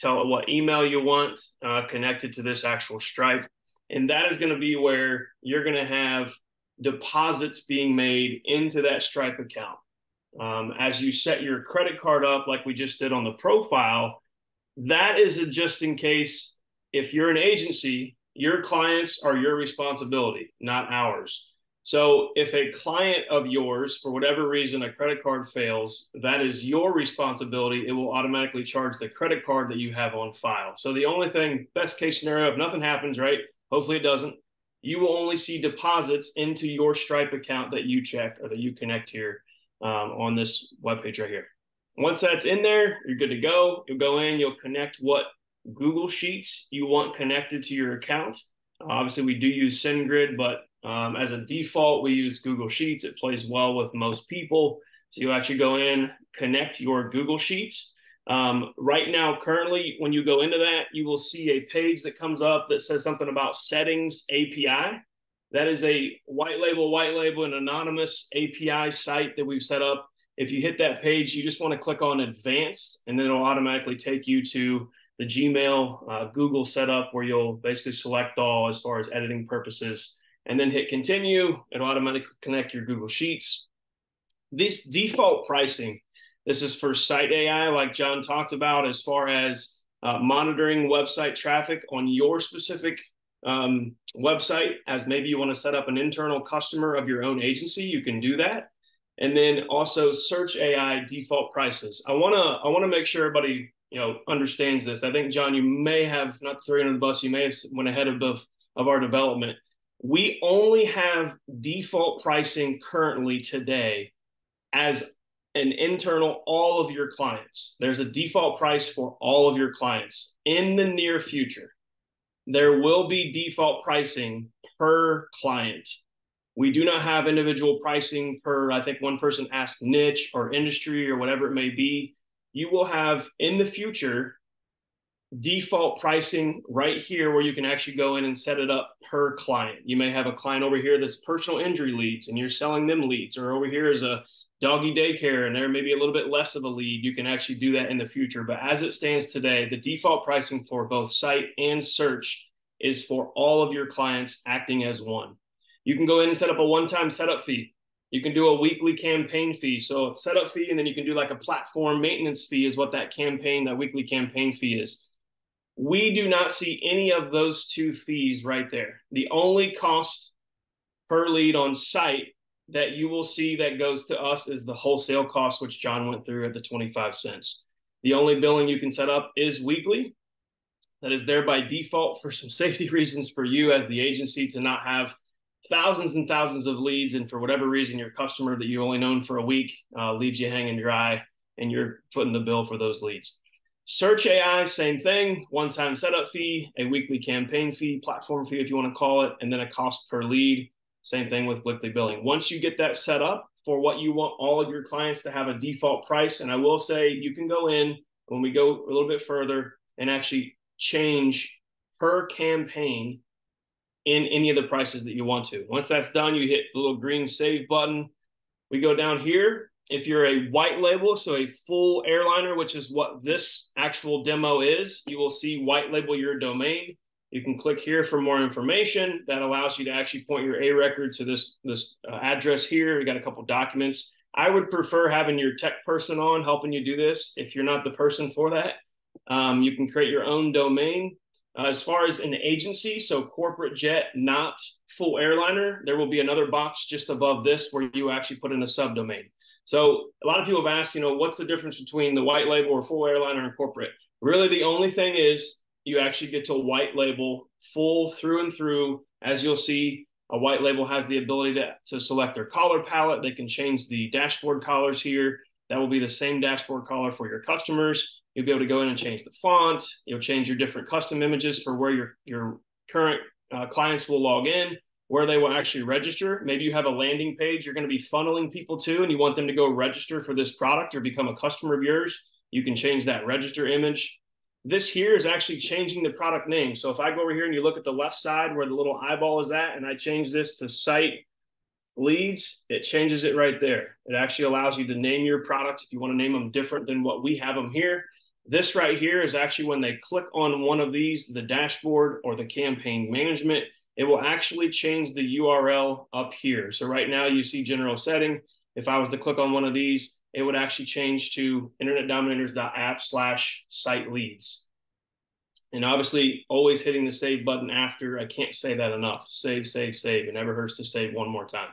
Tell it what email you want uh, connected to this actual Stripe. And that is going to be where you're going to have deposits being made into that Stripe account. Um, as you set your credit card up, like we just did on the profile, that is a just in case. If you're an agency, your clients are your responsibility, not ours. So if a client of yours, for whatever reason, a credit card fails, that is your responsibility. It will automatically charge the credit card that you have on file. So the only thing, best case scenario, if nothing happens, right? Hopefully it doesn't. You will only see deposits into your Stripe account that you check or that you connect here. Um, on this webpage right here. Once that's in there, you're good to go. You'll go in, you'll connect what Google Sheets you want connected to your account. Uh, obviously, we do use SendGrid, but um, as a default, we use Google Sheets. It plays well with most people. So you actually go in, connect your Google Sheets. Um, right now, currently, when you go into that, you will see a page that comes up that says something about settings A P I. That is a white label, white label, an anonymous A P I site that we've set up. If you hit that page, you just want to click on advanced, and then it'll automatically take you to the Gmail, uh, Google setup, where you'll basically select all as far as editing purposes, and then hit continue. It'll automatically connect your Google Sheets. This default pricing, this is for site A I, like John talked about, as far as uh, monitoring website traffic on your specific Um, website. As maybe you want to set up an internal customer of your own agency, you can do that. And then also search A I default prices. I want to I want to make sure everybody, you know, understands this. I think, John, you may have not thrown under the bus. You may have went ahead of, of, of our development. We only have default pricing currently today as an internal all of your clients. There's a default price for all of your clients. In the near future, there will be default pricing per client. We do not have individual pricing per, I think one person asked, niche or industry or whatever it may be. You will have in the future default pricing right here where you can actually go in and set it up per client. You may have a client over here that's personal injury leads and you're selling them leads, or over here is a doggy daycare and there may be a little bit less of a lead. You can actually do that in the future. But as it stands today, the default pricing for both site and search is for all of your clients acting as one. You can go in and set up a one-time setup fee. You can do a weekly campaign fee. So setup fee, and then you can do like a platform maintenance fee is what that campaign, that weekly campaign fee is. We do not see any of those two fees right there. The only cost per lead on site that you will see that goes to us is the wholesale cost, which John went through at the twenty-five cents. The only billing you can set up is weekly. That is there by default for some safety reasons for you as the agency to not have thousands and thousands of leads. And for whatever reason, your customer that you've only known for a week uh, leaves you hanging dry and you're footing the bill for those leads. Search A I, same thing, one-time setup fee, a weekly campaign fee, platform fee, if you want to call it, and then a cost per lead. Same thing with weekly billing. Once you get that set up for what you want all of your clients to have a default price, and I will say you can go in when we go a little bit further and actually change per campaign in any of the prices that you want to. Once that's done, you hit the little green save button. We go down here. If you're a white label, so a full airliner, which is what this actual demo is, you will see white label your domain. You can click here for more information. That allows you to actually point your A record to this, this uh, address here. We got a couple documents. I would prefer having your tech person on helping you do this. If you're not the person for that, um, you can create your own domain. Uh, as far as an agency, so corporate jet, not full airliner, there will be another box just above this where you actually put in a subdomain. So a lot of people have asked, you know, what's the difference between the white label or full airliner and corporate? Really, the only thing is you actually get to white label full through and through. As you'll see, a white label has the ability to, to select their color palette. They can change the dashboard colors here. That will be the same dashboard color for your customers. You'll be able to go in and change the font. You'll change your different custom images for where your, your current uh, clients will log in, where they will actually register. Maybe you have a landing page you're going to be funneling people to, and you want them to go register for this product or become a customer of yours. You can change that register image. This here is actually changing the product name. So if I go over here and you look at the left side where the little eyeball is at, and I change this to Site Leads, it changes it right there. It actually allows you to name your products if you want to name them different than what we have them here. This right here is actually when they click on one of these, the dashboard or the campaign management, it will actually change the U R L up here. So right now you see general setting. If I was to click on one of these, it would actually change to internetdominators.app slash site leads. And obviously always hitting the save button after. I can't say that enough. Save, save, save. It never hurts to save one more time.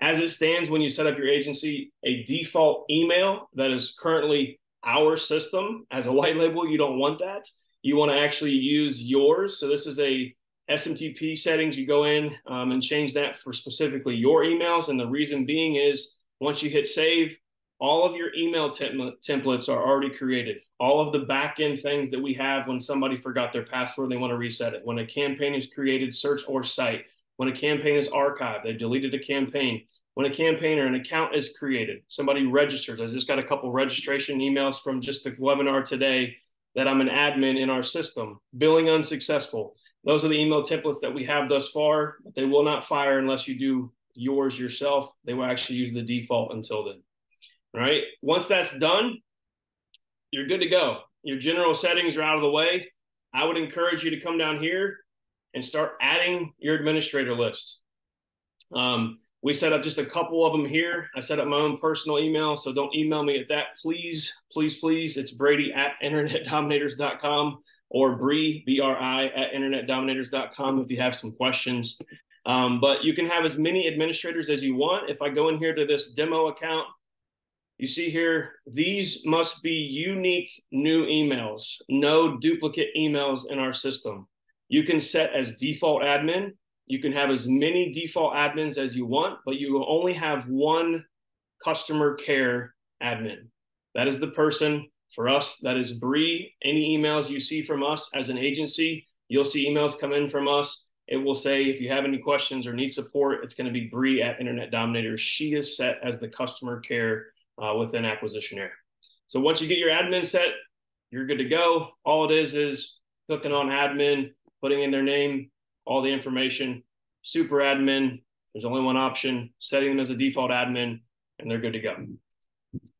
As it stands, when you set up your agency, a default email that is currently our system as a white label, you don't want that. You want to actually use yours. So this is a S M T P settings. You go in um, and change that for specifically your emails. And the reason being is once you hit save, all of your email tem templates are already created. All of the back-end things that we have when somebody forgot their password, they want to reset it. When a campaign is created, search or site. When a campaign is archived, they deleted a campaign. When a campaign or an account is created, somebody registers. I just got a couple registration emails from just the webinar today that I'm an admin in our system. Billing unsuccessful. Those are the email templates that we have thus far, but they will not fire unless you do yours yourself. They will actually use the default until then. All right. Once that's done, you're good to go. Your general settings are out of the way. I would encourage you to come down here and start adding your administrator list. Um, we set up just a couple of them here. I set up my own personal email, so don't email me at that. Please, please, please. It's Brady at internetdominators dot com or Bree, B R I, at internetdominators dot com if you have some questions. Um, but you can have as many administrators as you want. If I go in here to this demo account, you see here, these must be unique new emails, no duplicate emails in our system. You can set as default admin. You can have as many default admins as you want, but you will only have one customer care admin. That is the person for us. That is Bree. Any emails you see from us as an agency, you'll see emails come in from us. It will say, if you have any questions or need support, it's going to be Bree at Internet Dominators. She is set as the customer care Uh, within Acquisition Air. So once you get your admin set, you're good to go. All it is is clicking on admin, putting in their name, all the information, super admin. There's only one option, setting them as a default admin, and they're good to go.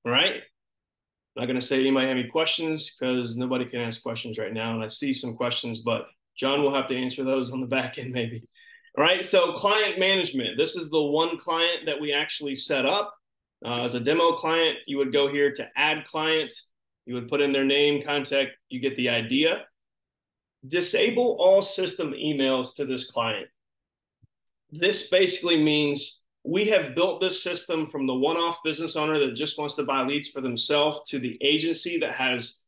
All right. Not going to say anybody have any questions because nobody can ask questions right now. And I see some questions, but John will have to answer those on the back end maybe. All right. So client management. This is the one client that we actually set up. Uh, as a demo client, you would go here to add client. You would put in their name, contact. You get the idea. Disable all system emails to this client. This basically means we have built this system from the one-off business owner that just wants to buy leads for themselves to the agency that has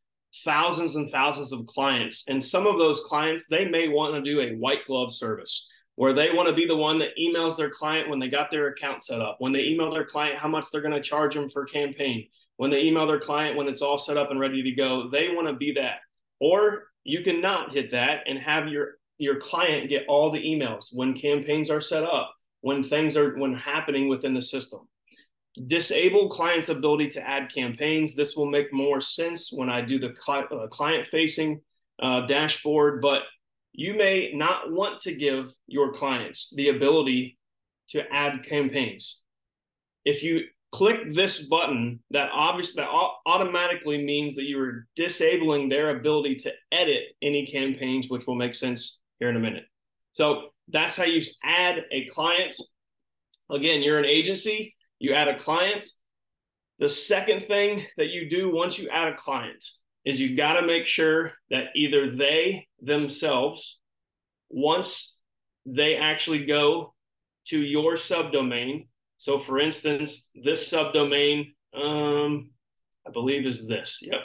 thousands and thousands of clients. And some of those clients, they may want to do a white glove service, where they want to be the one that emails their client when they got their account set up, when they email their client how much they're going to charge them for campaign, when they email their client when it's all set up and ready to go, they want to be that. Or you cannot hit that and have your, your client get all the emails when campaigns are set up, when things are when happening within the system. Disable clients' ability to add campaigns. This will make more sense when I do the cli uh, client-facing uh, dashboard, but you may not want to give your clients the ability to add campaigns. If you click this button, that obviously that automatically means that you are disabling their ability to edit any campaigns, which will make sense here in a minute. So that's how you add a client. Again, you're an agency, you add a client. The second thing that you do once you add a client is you've got to make sure that either they themselves, once they actually go to your subdomain. So for instance, this subdomain, um, I believe is this, yep.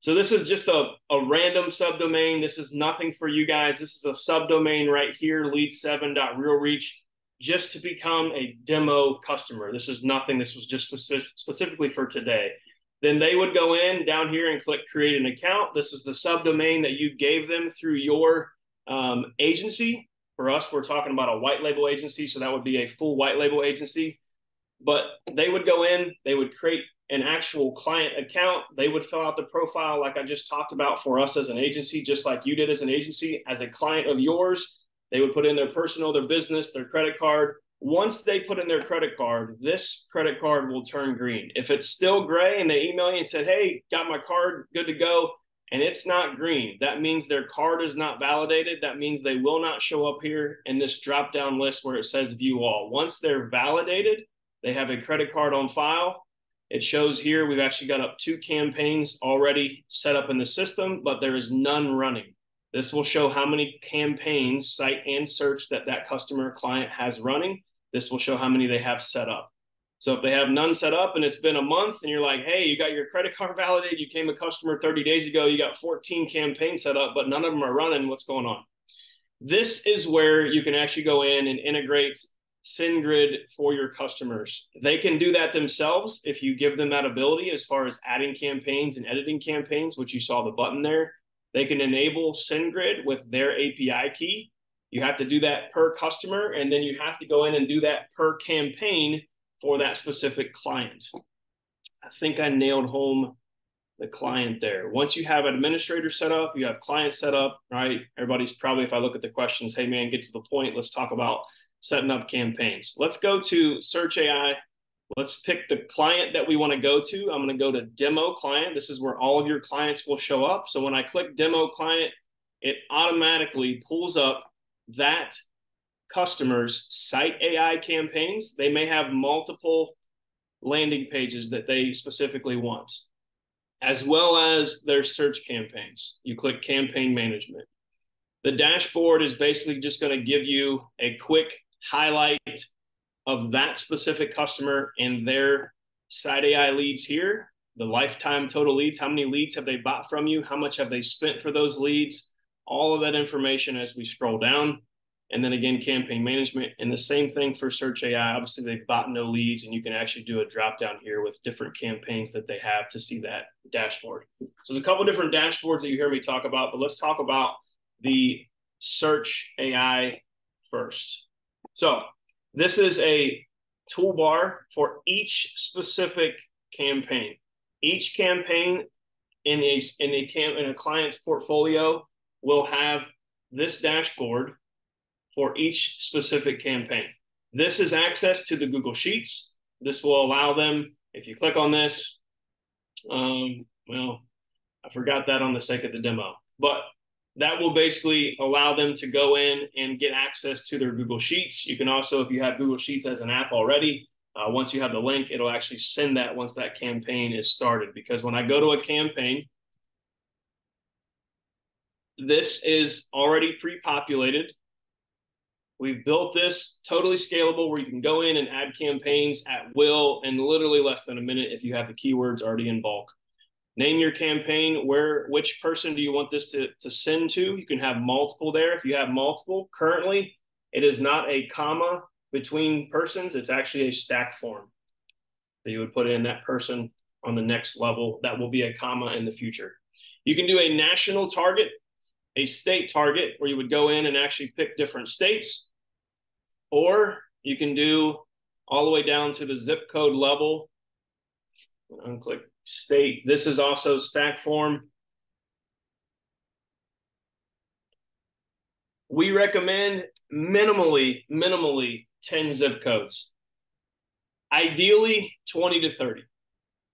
So this is just a, a random subdomain. This is nothing for you guys. This is a subdomain right here, lead seven dot real reach, just to become a demo customer. This is nothing. This was just specific, specifically for today. Then they would go in down here and click create an account. This is the subdomain that you gave them through your um, agency. For us, we're talking about a white label agency. So that would be a full white label agency. But they would go in, they would create an actual client account. They would fill out the profile like I just talked about for us as an agency, just like you did as an agency, as a client of yours. They would put in their personal, their business, their credit card. Once they put in their credit card, this credit card will turn green. If it's still gray and they email you and said, hey, got my card, good to go, and it's not green, that means their card is not validated. That means they will not show up here in this drop-down list where it says view all. Once they're validated, they have a credit card on file. It shows here we've actually got up two campaigns already set up in the system, but there is none running. This will show how many campaigns, site and search, that that customer client has running. This will show how many they have set up. So if they have none set up and it's been a month and you're like, hey, you got your credit card validated, you came a customer thirty days ago, you got fourteen campaigns set up, but none of them are running, what's going on? This is where you can actually go in and integrate SendGrid for your customers. They can do that themselves if you give them that ability as far as adding campaigns and editing campaigns, which you saw the button there. They can enable SendGrid with their A P I key. You have to do that per customer, and then you have to go in and do that per campaign for that specific client. I think I nailed home the client there. Once you have administrator set up, you have client set up, right? Everybody's probably, if I look at the questions, hey man, get to the point, let's talk about setting up campaigns. Let's go to Search A I. Let's pick the client that we want to go to. I'm going to go to demo client. This is where all of your clients will show up. So when I click demo client, it automatically pulls up that customer's site A I campaigns. They may have multiple landing pages that they specifically want, as well as their search campaigns. You click campaign management. The dashboard is basically just going to give you a quick highlight of that specific customer and their site A I leads here, the lifetime total leads, how many leads have they bought from you, how much have they spent for those leads, all of that information as we scroll down. And then again, campaign management, and the same thing for Search A I. Obviously, they've bought no leads, and you can actually do a drop down here with different campaigns that they have to see that dashboard. So there's a couple of different dashboards that you hear me talk about, but let's talk about the Search A I first. So this is a toolbar for each specific campaign. Each campaign in a, in a, cam, in a client's portfolio will have this dashboard for each specific campaign. This is access to the Google Sheets. This will allow them, if you click on this, um, well, I forgot that on the sake of the demo, but that will basically allow them to go in and get access to their Google Sheets. You can also, if you have Google Sheets as an app already, uh, once you have the link, it'll actually send that once that campaign is started. Because when I go to a campaign, this is already pre-populated. We've built this totally scalable where you can go in and add campaigns at will in literally less than a minute if you have the keywords already in bulk. Name your campaign, where, which person do you want this to, to send to? You can have multiple there. If you have multiple, currently, it is not a comma between persons. It's actually a stack form. So you would put in that person on the next level. That will be a comma in the future. You can do a national target, a state target, where you would go in and actually pick different states. Or you can do all the way down to the zip code level. Unclick state. This is also stack form. We recommend minimally, minimally ten zip codes. Ideally, twenty to thirty.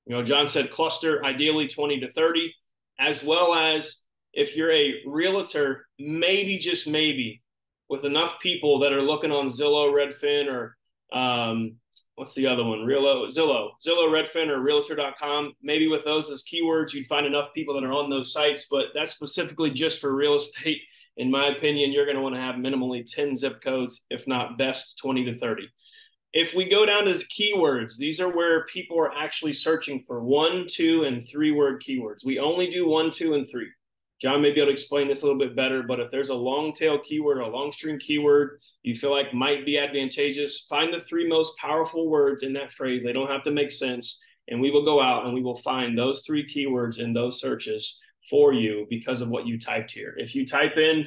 You know, John said cluster, ideally twenty to thirty, as well as if you're a realtor, maybe, just maybe, with enough people that are looking on Zillow, Redfin, or um, what's the other one? Realo, Zillow, Zillow, Redfin, or Realtor dot com. Maybe with those as keywords, you'd find enough people that are on those sites, but that's specifically just for real estate. In my opinion, you're going to want to have minimally ten zip codes, if not best twenty to thirty. If we go down to keywords, these are where people are actually searching for one, two, and three word keywords. We only do one, two, and three. John may be able to explain this a little bit better, but if there's a long tail keyword or a long string keyword you feel like might be advantageous, find the three most powerful words in that phrase. They don't have to make sense. And we will go out and we will find those three keywords in those searches for you because of what you typed here. If you type in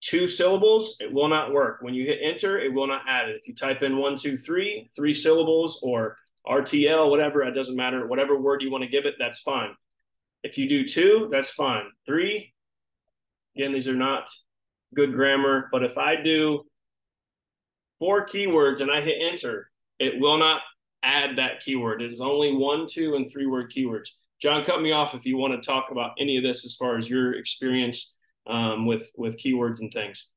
two syllables, it will not work. When you hit enter, it will not add it. If you type in one, two, three, three syllables or R T L, whatever, it doesn't matter. Whatever word you want to give it, that's fine. If you do two, that's fine. Three, again, these are not good grammar, but if I do four keywords and I hit enter, it will not add that keyword. It is only one, two, and three word keywords. John, cut me off if you want to talk about any of this as far as your experience um, with, with keywords and things.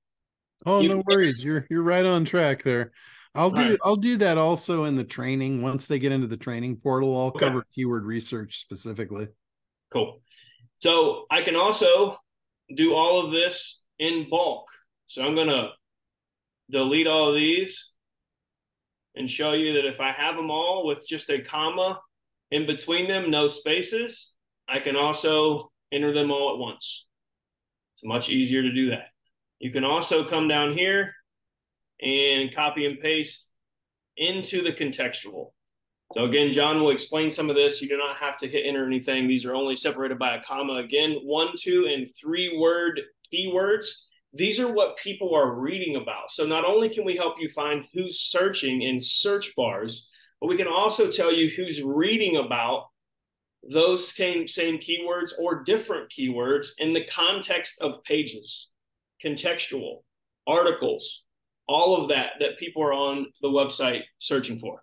Oh, you, no worries. You're, you're right on track there. I'll do, right. I'll do that also in the training. Once they get into the training portal, I'll okay. cover keyword research specifically. Cool. So I can also do all of this in bulk. So I'm going to delete all of these and show you that if I have them all with just a comma in between them, no spaces, I can also enter them all at once. It's much easier to do that. You can also come down here and copy and paste into the contextual. So again, John will explain some of this. You do not have to hit enter anything. These are only separated by a comma. Again, one, two, and three word keywords. These are what people are reading about. So not only can we help you find who's searching in search bars, but we can also tell you who's reading about those same, same keywords or different keywords in the context of pages, contextual, articles, all of that that people are on the website searching for.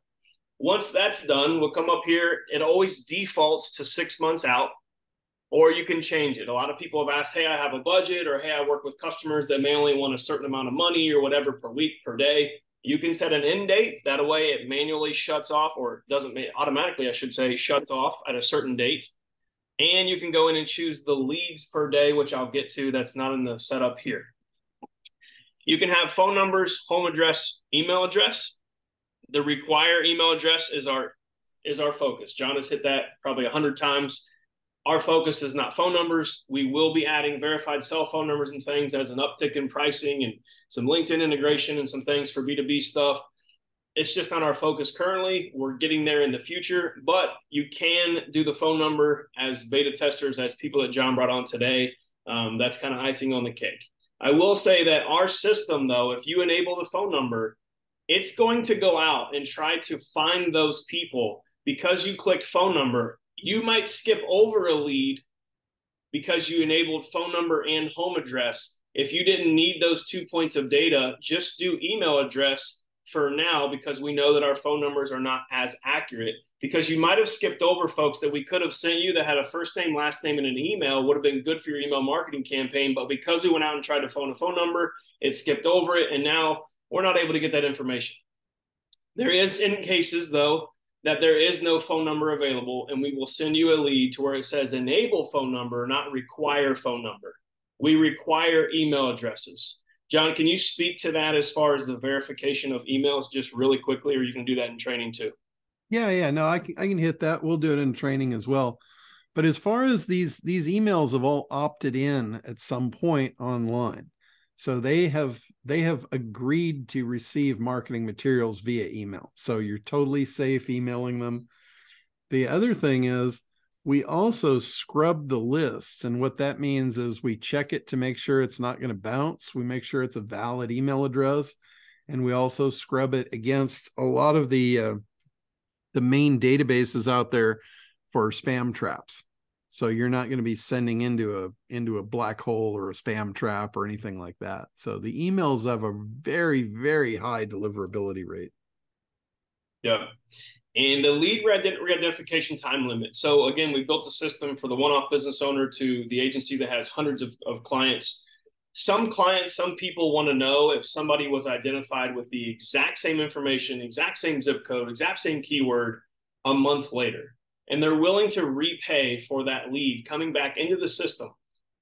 Once that's done, we'll come up here. It always defaults to six months out, or you can change it. A lot of people have asked, hey, I have a budget, or hey, I work with customers that may only want a certain amount of money or whatever per week, per day. You can set an end date. That way it manually shuts off, or doesn't automatically, I should say, shuts off at a certain date. And you can go in and choose the leads per day, which I'll get to. That's not in the setup here. You can have phone numbers, home address, email address. The require email address is our is our focus. John has hit that probably a hundred times. Our focus is not phone numbers. We will be adding verified cell phone numbers and things as an uptick in pricing and some LinkedIn integration and some things for B two B stuff. It's just not our focus currently. We're getting there in the future, but you can do the phone number as beta testers, as people that John brought on today. Um, that's kind of icing on the cake. I will say that our system, though, if you enable the phone number, it's going to go out and try to find those people. Because you clicked phone number, you might skip over a lead because you enabled phone number and home address. If you didn't need those two points of data, just do email address for now, because we know that our phone numbers are not as accurate, because you might have skipped over folks that we could have sent you that had a first name, last name, and an email, would have been good for your email marketing campaign. But because we went out and tried to phone a phone number, it skipped over it. And now we're not able to get that information. There is, in cases, though, that there is no phone number available, and we will send you a lead to where it says enable phone number, not require phone number. We require email addresses. John, can you speak to that as far as the verification of emails just really quickly, or you can do that in training too? Yeah, yeah, no, I can, I can hit that. We'll do it in training as well. But as far as these, these emails have all opted in at some point online. So they have they have agreed to receive marketing materials via email. So you're totally safe emailing them. The other thing is we also scrub the lists. And what that means is we check it to make sure it's not going to bounce. We make sure it's a valid email address. And we also scrub it against a lot of the, uh, the main databases out there for spam traps. So you're not going to be sending into a into a black hole or a spam trap or anything like that. So the emails have a very, very high deliverability rate. Yeah. And the lead re-identification time limit. So again, we built a system for the one-off business owner to the agency that has hundreds of, of clients. Some clients, some people want to know if somebody was identified with the exact same information, exact same zip code, exact same keyword a month later. And they're willing to repay for that lead coming back into the system.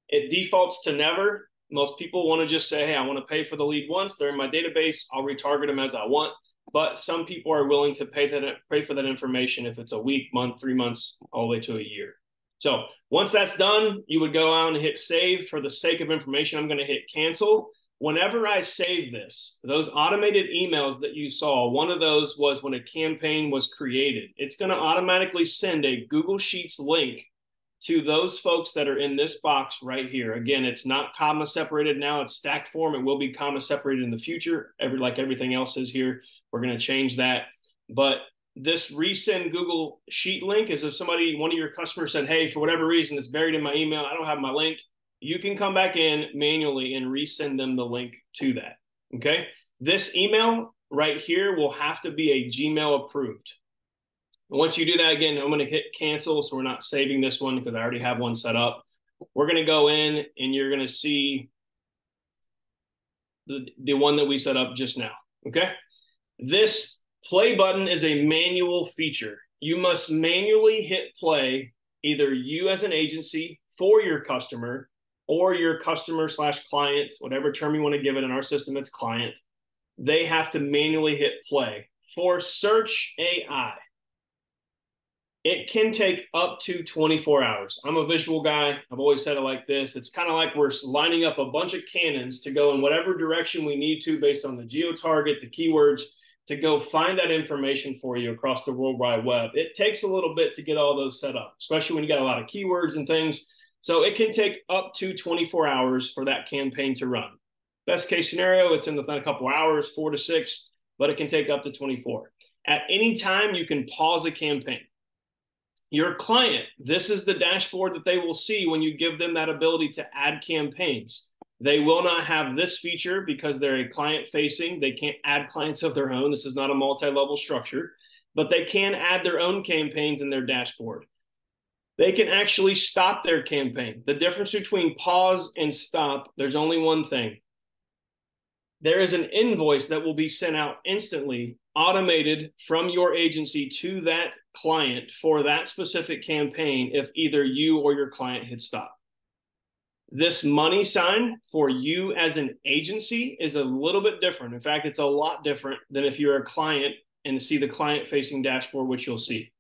It defaults to never. Most people want to just say, hey, I want to pay for the lead once. They're in my database. I'll retarget them as I want. But some people are willing to pay that pay for that information if it's a week, month, three months, all the way to a year. So once that's done, you would go out and hit save. For the sake of information, I'm going to hit cancel. Whenever I save this, those automated emails that you saw, one of those was when a campaign was created. It's going to automatically send a Google Sheets link to those folks that are in this box right here. Again, it's not comma separated now. It's stack form. It will be comma separated in the future, every, like everything else is here. We're going to change that. But this resend Google Sheet link is if somebody, one of your customers said, hey, for whatever reason, it's buried in my email, I don't have my link. You can come back in manually and resend them the link to that. Okay. This email right here will have to be a Gmail approved. And once you do that, again, I'm going to hit cancel. So we're not saving this one because I already have one set up. We're going to go in and you're going to see the, the one that we set up just now. Okay. This play button is a manual feature. You must manually hit play, either you as an agency for your customer or your customer slash clients, whatever term you want to give it. In our system, it's client. They have to manually hit play. For search A I, it can take up to twenty-four hours. I'm a visual guy. I've always said it like this. It's kind of like we're lining up a bunch of cannons to go in whatever direction we need to based on the geo target, the keywords, to go find that information for you across the World Wide Web. It takes a little bit to get all those set up, especially when you got a lot of keywords and things. So it can take up to twenty-four hours for that campaign to run. Best case scenario, it's in within a couple hours, four to six, but it can take up to twenty-four. At any time, you can pause a campaign. Your client, this is the dashboard that they will see when you give them that ability to add campaigns. They will not have this feature because they're a client facing. They can't add clients of their own. This is not a multi-level structure, but they can add their own campaigns in their dashboard. They can actually stop their campaign. The difference between pause and stop, there's only one thing. There is an invoice that will be sent out instantly, automated from your agency to that client for that specific campaign if either you or your client hit stop. This money sign for you as an agency is a little bit different. In fact, it's a lot different than if you're a client and see the client-facing dashboard, which you'll see.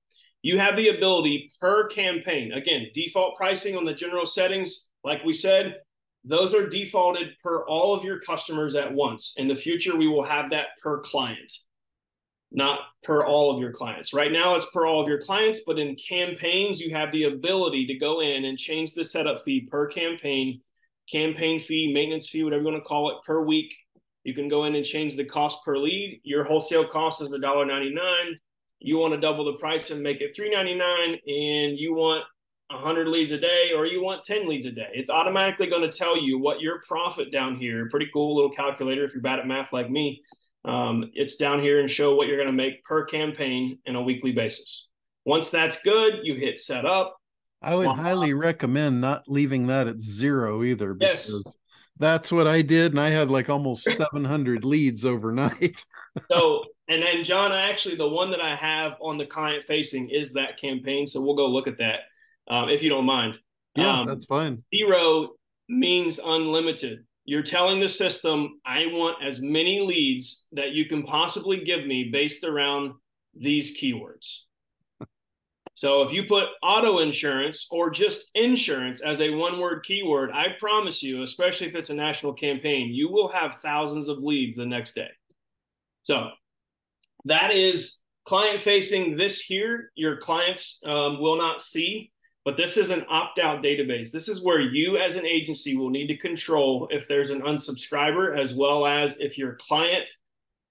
You have the ability per campaign. Again, default pricing on the general settings, like we said, those are defaulted per all of your customers at once. In the future, we will have that per client, not per all of your clients. Right now, it's per all of your clients, but in campaigns, you have the ability to go in and change the setup fee per campaign, campaign fee, maintenance fee, whatever you want to call it, per week. You can go in and change the cost per lead. Your wholesale cost is one dollar ninety-nine. You want to double the price and make it three ninety-nine, and you want one hundred leads a day, or you want ten leads a day. It's automatically going to tell you what your profit down here. Pretty cool little calculator if you're bad at math like me. Um, it's down here and show what you're going to make per campaign on a weekly basis. Once that's good, you hit set up. I would wow. highly recommend not leaving that at zero either, because yes. that's what I did. And I had like almost seven hundred leads overnight. So, and then John, actually the one that I have on the client facing is that campaign. So we'll go look at that. Um, if you don't mind. Yeah, um, that's fine. Zero means unlimited. You're telling the system, I want as many leads that you can possibly give me based around these keywords. So if you put auto insurance or just insurance as a one-word keyword, I promise you, especially if it's a national campaign, you will have thousands of leads the next day. So that is client-facing. This here, your clients um, will not see. But this is an opt-out database. This is where you as an agency will need to control if there's an unsubscriber, as well as if your client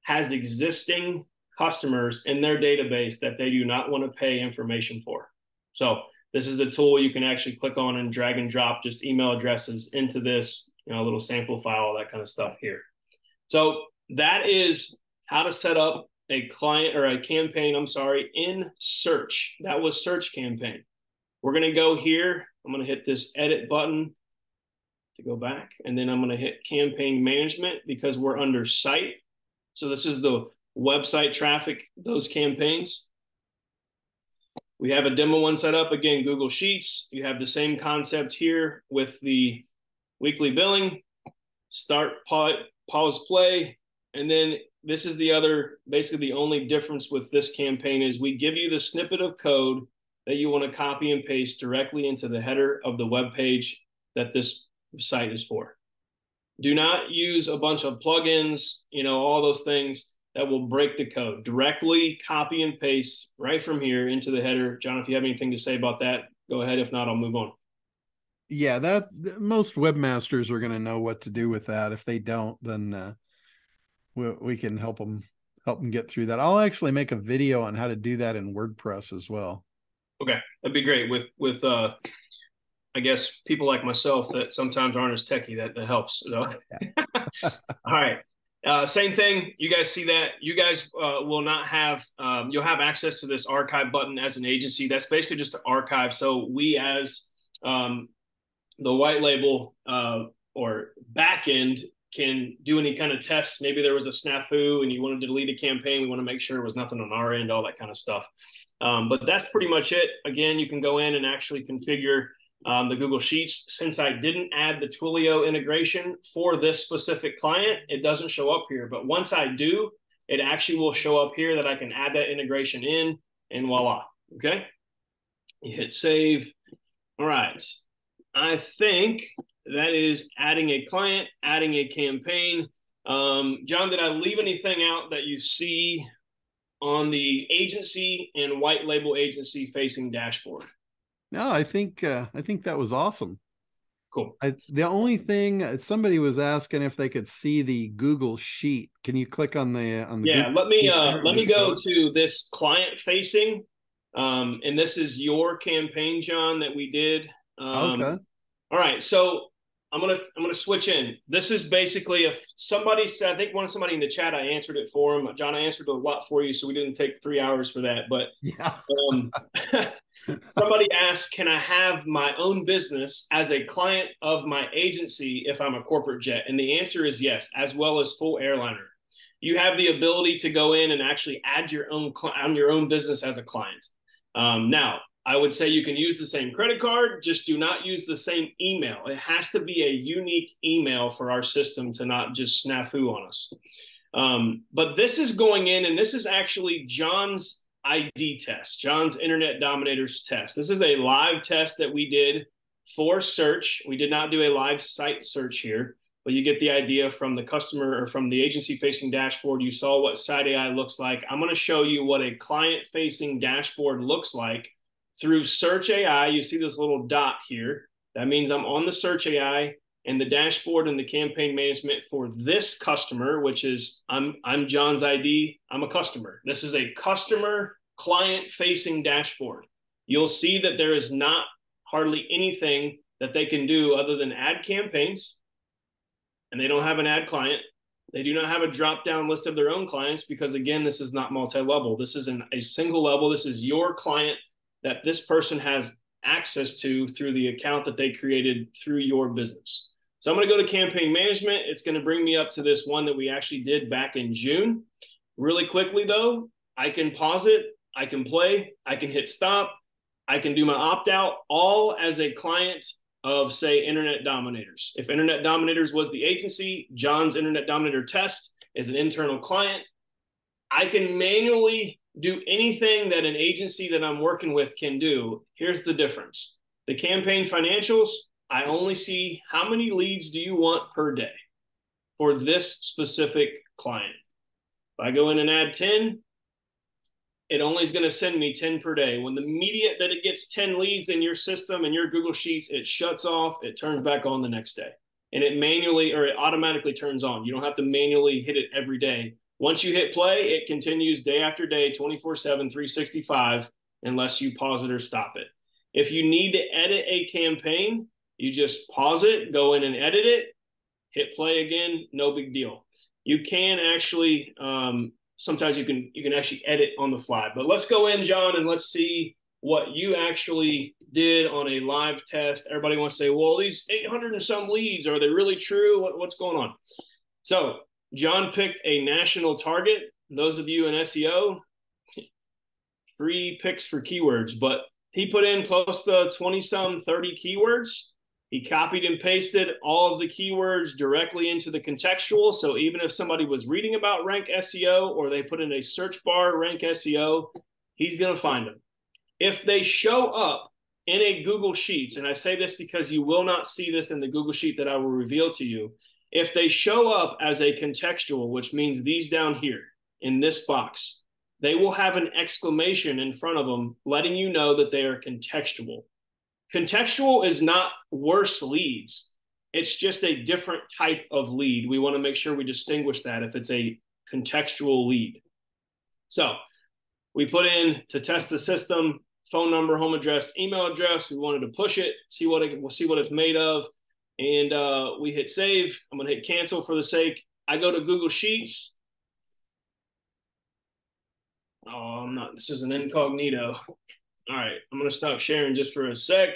has existing customers in their database that they do not want to pay information for. So this is a tool you can actually click on and drag and drop just email addresses into this, you know, little sample file, all that kind of stuff here. So that is how to set up a client or a campaign, I'm sorry, in search. That was search campaign. We're going to go here. I'm going to hit this edit button to go back. And then I'm going to hit campaign management because we're under site. So this is the website traffic, those campaigns. We have a demo one set up. Again, Google Sheets. You have the same concept here with the weekly billing. Start, pause, play. And then this is the other, basically the only difference with this campaign is we give you the snippet of code that you want to copy and paste directly into the header of the web page that this site is for. Do not use a bunch of plugins, you know, all those things that will break the code. Directly copy and paste right from here into the header. John, if you have anything to say about that, go ahead. If not, I'll move on. Yeah, that most webmasters are going to know what to do with that. If they don't, then uh, we, we can help them help them get through that. I'll actually make a video on how to do that in WordPress as well. Okay, that'd be great. With with uh, I guess people like myself that sometimes aren't as techie, that that helps. So. Yeah. All right. Uh, same thing. You guys see that? You guys uh, will not have, um, you'll have access to this archive button as an agency. That's basically just to archive. So we as um, the white label uh, or backend can do any kind of tests. Maybe there was a snafu and you wanted to delete a campaign. We want to make sure there was nothing on our end, all that kind of stuff. Um, but that's pretty much it. Again, you can go in and actually configure Um, the Google Sheets. Since I didn't add the Twilio integration for this specific client, it doesn't show up here. But once I do, it actually will show up here that I can add that integration in, and voila. Okay. You hit save. All right. I think that is adding a client, adding a campaign. Um, John, did I leave anything out that you see on the agency and white label agency facing dashboard? No, I think uh, I think that was awesome. Cool. I, the only thing, somebody was asking if they could see the Google Sheet. Can you click on the on the? Yeah, Google let me uh, let me go to this client facing, um, and this is your campaign, John, that we did. Um, okay. All right, so I'm gonna I'm gonna switch in. This is basically if somebody said, I think one of somebody in the chat, I answered it for him. John, I answered a lot for you, so we didn't take three hours for that, but yeah. Um, somebody asked, can I have my own business as a client of my agency if I'm a corporate jet? And the answer is yes, as well as full airliner. You have the ability to go in and actually add your own on your own business as a client. Um, now, I would say you can use the same credit card, just do not use the same email. It has to be a unique email for our system to not just snafu on us. Um, but this is going in, and this is actually John's I D test, John's Internet Dominators test. This is a live test that we did for search. We did not do a live site search here, but you get the idea from the customer or from the agency-facing dashboard. You saw what Site A I looks like. I'm going to show you what a client-facing dashboard looks like through Search A I. You see this little dot here. That means I'm on the Search A I and the dashboard and the campaign management for this customer, which is I'm, I'm John's I D, I'm a customer. This is a customer client facing dashboard. You'll see that there is not hardly anything that they can do other than add campaigns, and they don't have an ad client. They do not have a drop-down list of their own clients because again, this is not multi-level. This is an, a single level. This is your client that this person has access to through the account that they created through your business. So I'm going to go to campaign management. It's going to bring me up to this one that we actually did back in June. Really quickly though, I can pause it, I can play, I can hit stop, I can do my opt out, all as a client of say Internet Dominators. If Internet Dominators was the agency, John's Internet Dominator test is an internal client. I can manually do anything that an agency that I'm working with can do. Here's the difference. The campaign financials, I only see how many leads do you want per day for this specific client. If I go in and add ten, it only is going to send me ten per day. When the minute that it gets ten leads in your system and your Google Sheets, it shuts off, it turns back on the next day. And it manually or it automatically turns on. You don't have to manually hit it every day. Once you hit play, it continues day after day, twenty-four seven, three sixty-five, unless you pause it or stop it. If you need to edit a campaign, you just pause it, go in and edit it, hit play again, no big deal. You can actually um, sometimes you can you can actually edit on the fly. But let's go in, John, and let's see what you actually did on a live test. Everybody wants to say, well, these eight hundred and some leads, are they really true? What, what's going on? So John picked a national target. Those of you in S E O, free picks for keywords, but he put in close to twenty some, thirty keywords. He copied and pasted all of the keywords directly into the contextual. So even if somebody was reading about rank S E O or they put in a search bar rank S E O, he's going to find them. If they show up in a Google Sheets, and I say this because you will not see this in the Google Sheet that I will reveal to you. If they show up as a contextual, which means these down here in this box, they will have an exclamation in front of them, letting you know that they are contextual. Contextual is not worse leads. It's just a different type of lead. We want to make sure we distinguish that if it's a contextual lead. So we put in to test the system, phone number, home address, email address. We wanted to push it, see what it, we'll see what it's made of. And uh, we hit save. I'm going to hit cancel for the sake. I go to Google Sheets. Oh, I'm not, this is an incognito. All right, I'm gonna stop sharing just for a sec.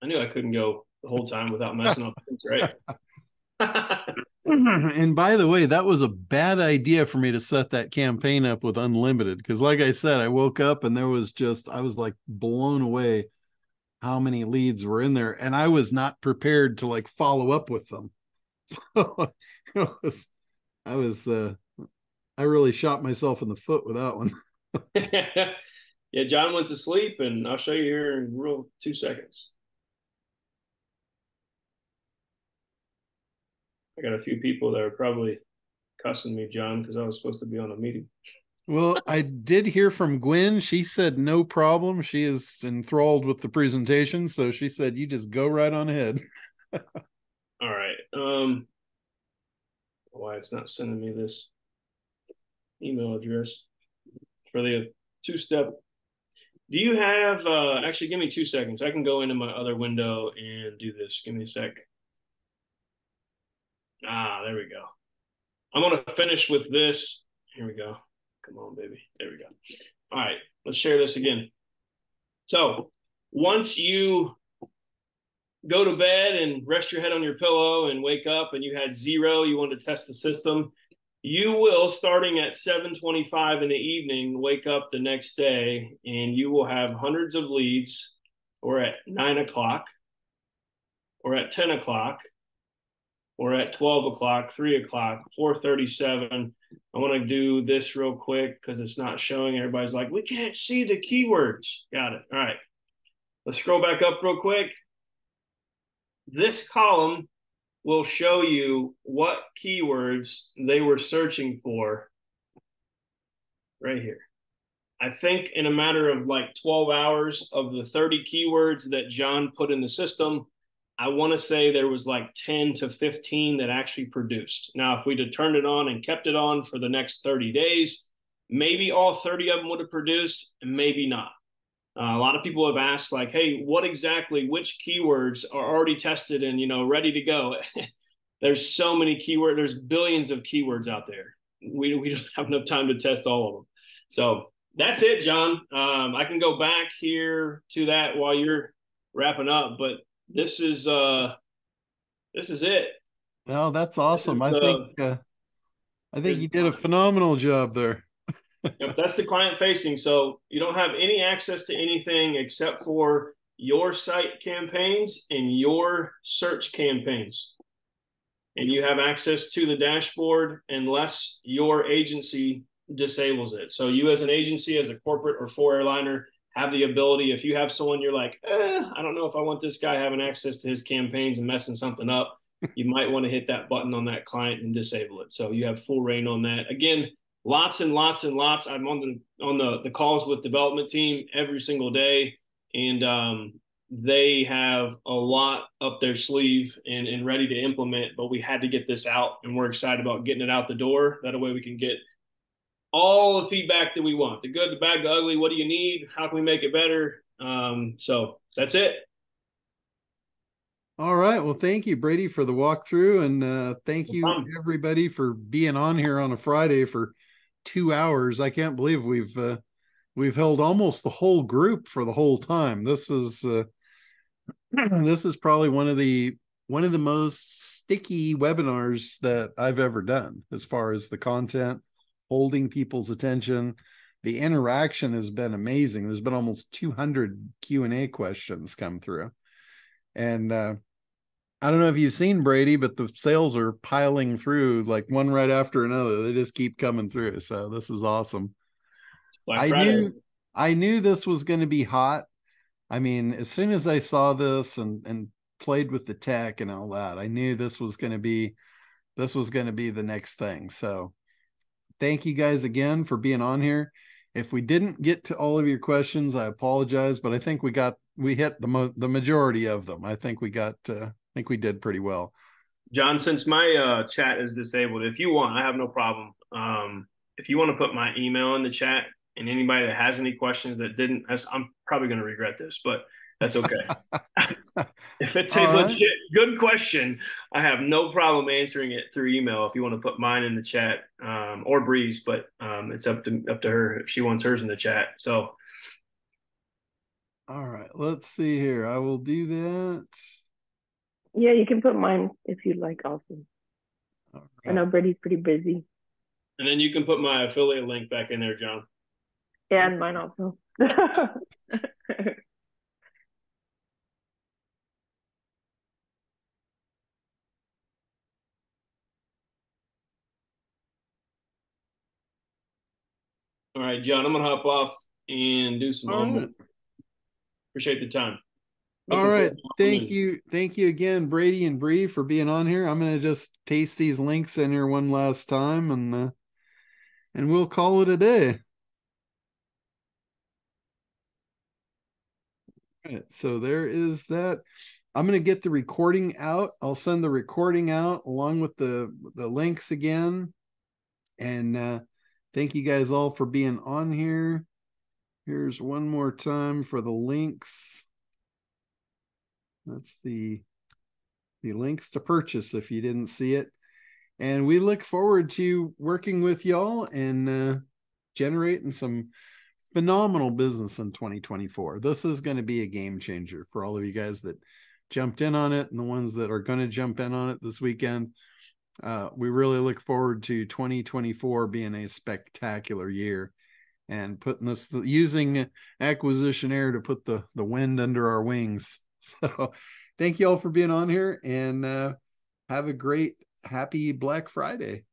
I knew I couldn't go the whole time without messing up things, right? And by the way, that was a bad idea for me to set that campaign up with unlimited, because like I said, I woke up and there was just, I was like blown away how many leads were in there, and I was not prepared to like follow up with them. So it was, I was, uh, I really shot myself in the foot with that one. Yeah, John went to sleep, and I'll show you here in real two seconds. I got a few people that are probably cussing me, John, because I was supposed to be on a meeting. Well, I did hear from Gwen. She said no problem. She is enthralled with the presentation, so she said you just go right on ahead. All right. Um, why it's not sending me this email address for the two-step. Do you have, uh, actually, give me two seconds. I can go into my other window and do this. Give me a sec. Ah, there we go. I'm going to finish with this. Here we go. Come on, baby. There we go. All right. Let's share this again. So once you go to bed and rest your head on your pillow and wake up and you had zero, you wanted to test the system, you will, starting at seven twenty-five in the evening, wake up the next day and you will have hundreds of leads, or at nine o'clock, or at ten o'clock, or at twelve o'clock, three o'clock, four thirty-seven. I want to do this real quick because it's not showing. Everybody's like, we can't see the keywords. Got it. All right. Let's scroll back up real quick. This column will show you what keywords they were searching for right here. I think in a matter of like twelve hours of the thirty keywords that John put in the system, I want to say there was like ten to fifteen that actually produced. Now, if we'd have turned it on and kept it on for the next thirty days, maybe all thirty of them would have produced and maybe not. Uh, a lot of people have asked, like, hey, what exactly, which keywords are already tested and, you know, ready to go? There's so many keywords. There's billions of keywords out there. We, we don't have enough time to test all of them. So that's it, John. Um, I can go back here to that while you're wrapping up. But this is uh, this is it. No, that's awesome. I the, think uh, I think you did a phenomenal job there. Yep, that's the client facing. So you don't have any access to anything except for your site campaigns and your search campaigns. And you have access to the dashboard unless your agency disables it. So you as an agency, as a corporate or four airliner, have the ability, if you have someone you're like, eh, I don't know if I want this guy having access to his campaigns and messing something up, you might want to hit that button on that client and disable it. So you have full reign on that. Again, lots and lots and lots. I'm on the on the, the calls with development team every single day, and um, they have a lot up their sleeve and, and ready to implement, but we had to get this out, and we're excited about getting it out the door. That way we can get all the feedback that we want, the good, the bad, the ugly, what do you need, how can we make it better? Um, so that's it. All right. Well, thank you, Brady, for the walkthrough. And uh, thank you, everybody, for being on here on a Friday for two hours. I can't believe we've uh, we've held almost the whole group for the whole time. This is uh, this is probably one of the one of the most sticky webinars that I've ever done, as far as the content, holding people's attention. The interaction has been amazing. There's been almost two hundred Q and A questions come through. And uh, I don't know if you've seen, Brady, but the sales are piling through like one right after another. They just keep coming through. So this is awesome. I knew, I knew this was going to be hot. I mean, as soon as I saw this and, and played with the tech and all that, I knew this was going to be, this was going to be the next thing. So thank you guys again for being on here. If we didn't get to all of your questions, I apologize, but I think we got we hit the mo the majority of them. I think we got uh, I think we did pretty well. John, since my uh, chat is disabled, if you want, I have no problem. Um, if you want to put my email in the chat, and anybody that has any questions that didn't, that's, I'm probably going to regret this, but that's okay. If it's a all legit right. good question, I have no problem answering it through email. If you want to put mine in the chat, um, or Breeze, but um, it's up to up to her if she wants hers in the chat. So. All right, let's see here. I will do that. Yeah, you can put mine if you'd like also. Okay. I know Brady's pretty busy. And then you can put my affiliate link back in there, John. Yeah, and mine also. All right, John, I'm going to hop off and do some homework. Appreciate the time. All right. Thank you. Thank you again, Brady and Bree, for being on here. I'm going to just paste these links in here one last time, and uh, and we'll call it a day. All right. So there is that. I'm going to get the recording out. I'll send the recording out along with the, the links again. And uh, thank you guys all for being on here. Here's one more time for the links. That's the, the links to purchase if you didn't see it. And we look forward to working with y'all and uh, generating some phenomenal business in twenty twenty-four. This is going to be a game changer for all of you guys that jumped in on it and the ones that are going to jump in on it this weekend. Uh, we really look forward to twenty twenty-four being a spectacular year. And putting this, using Acquisition Air to put the, the wind under our wings. So thank you all for being on here, and uh, have a great, happy Black Friday.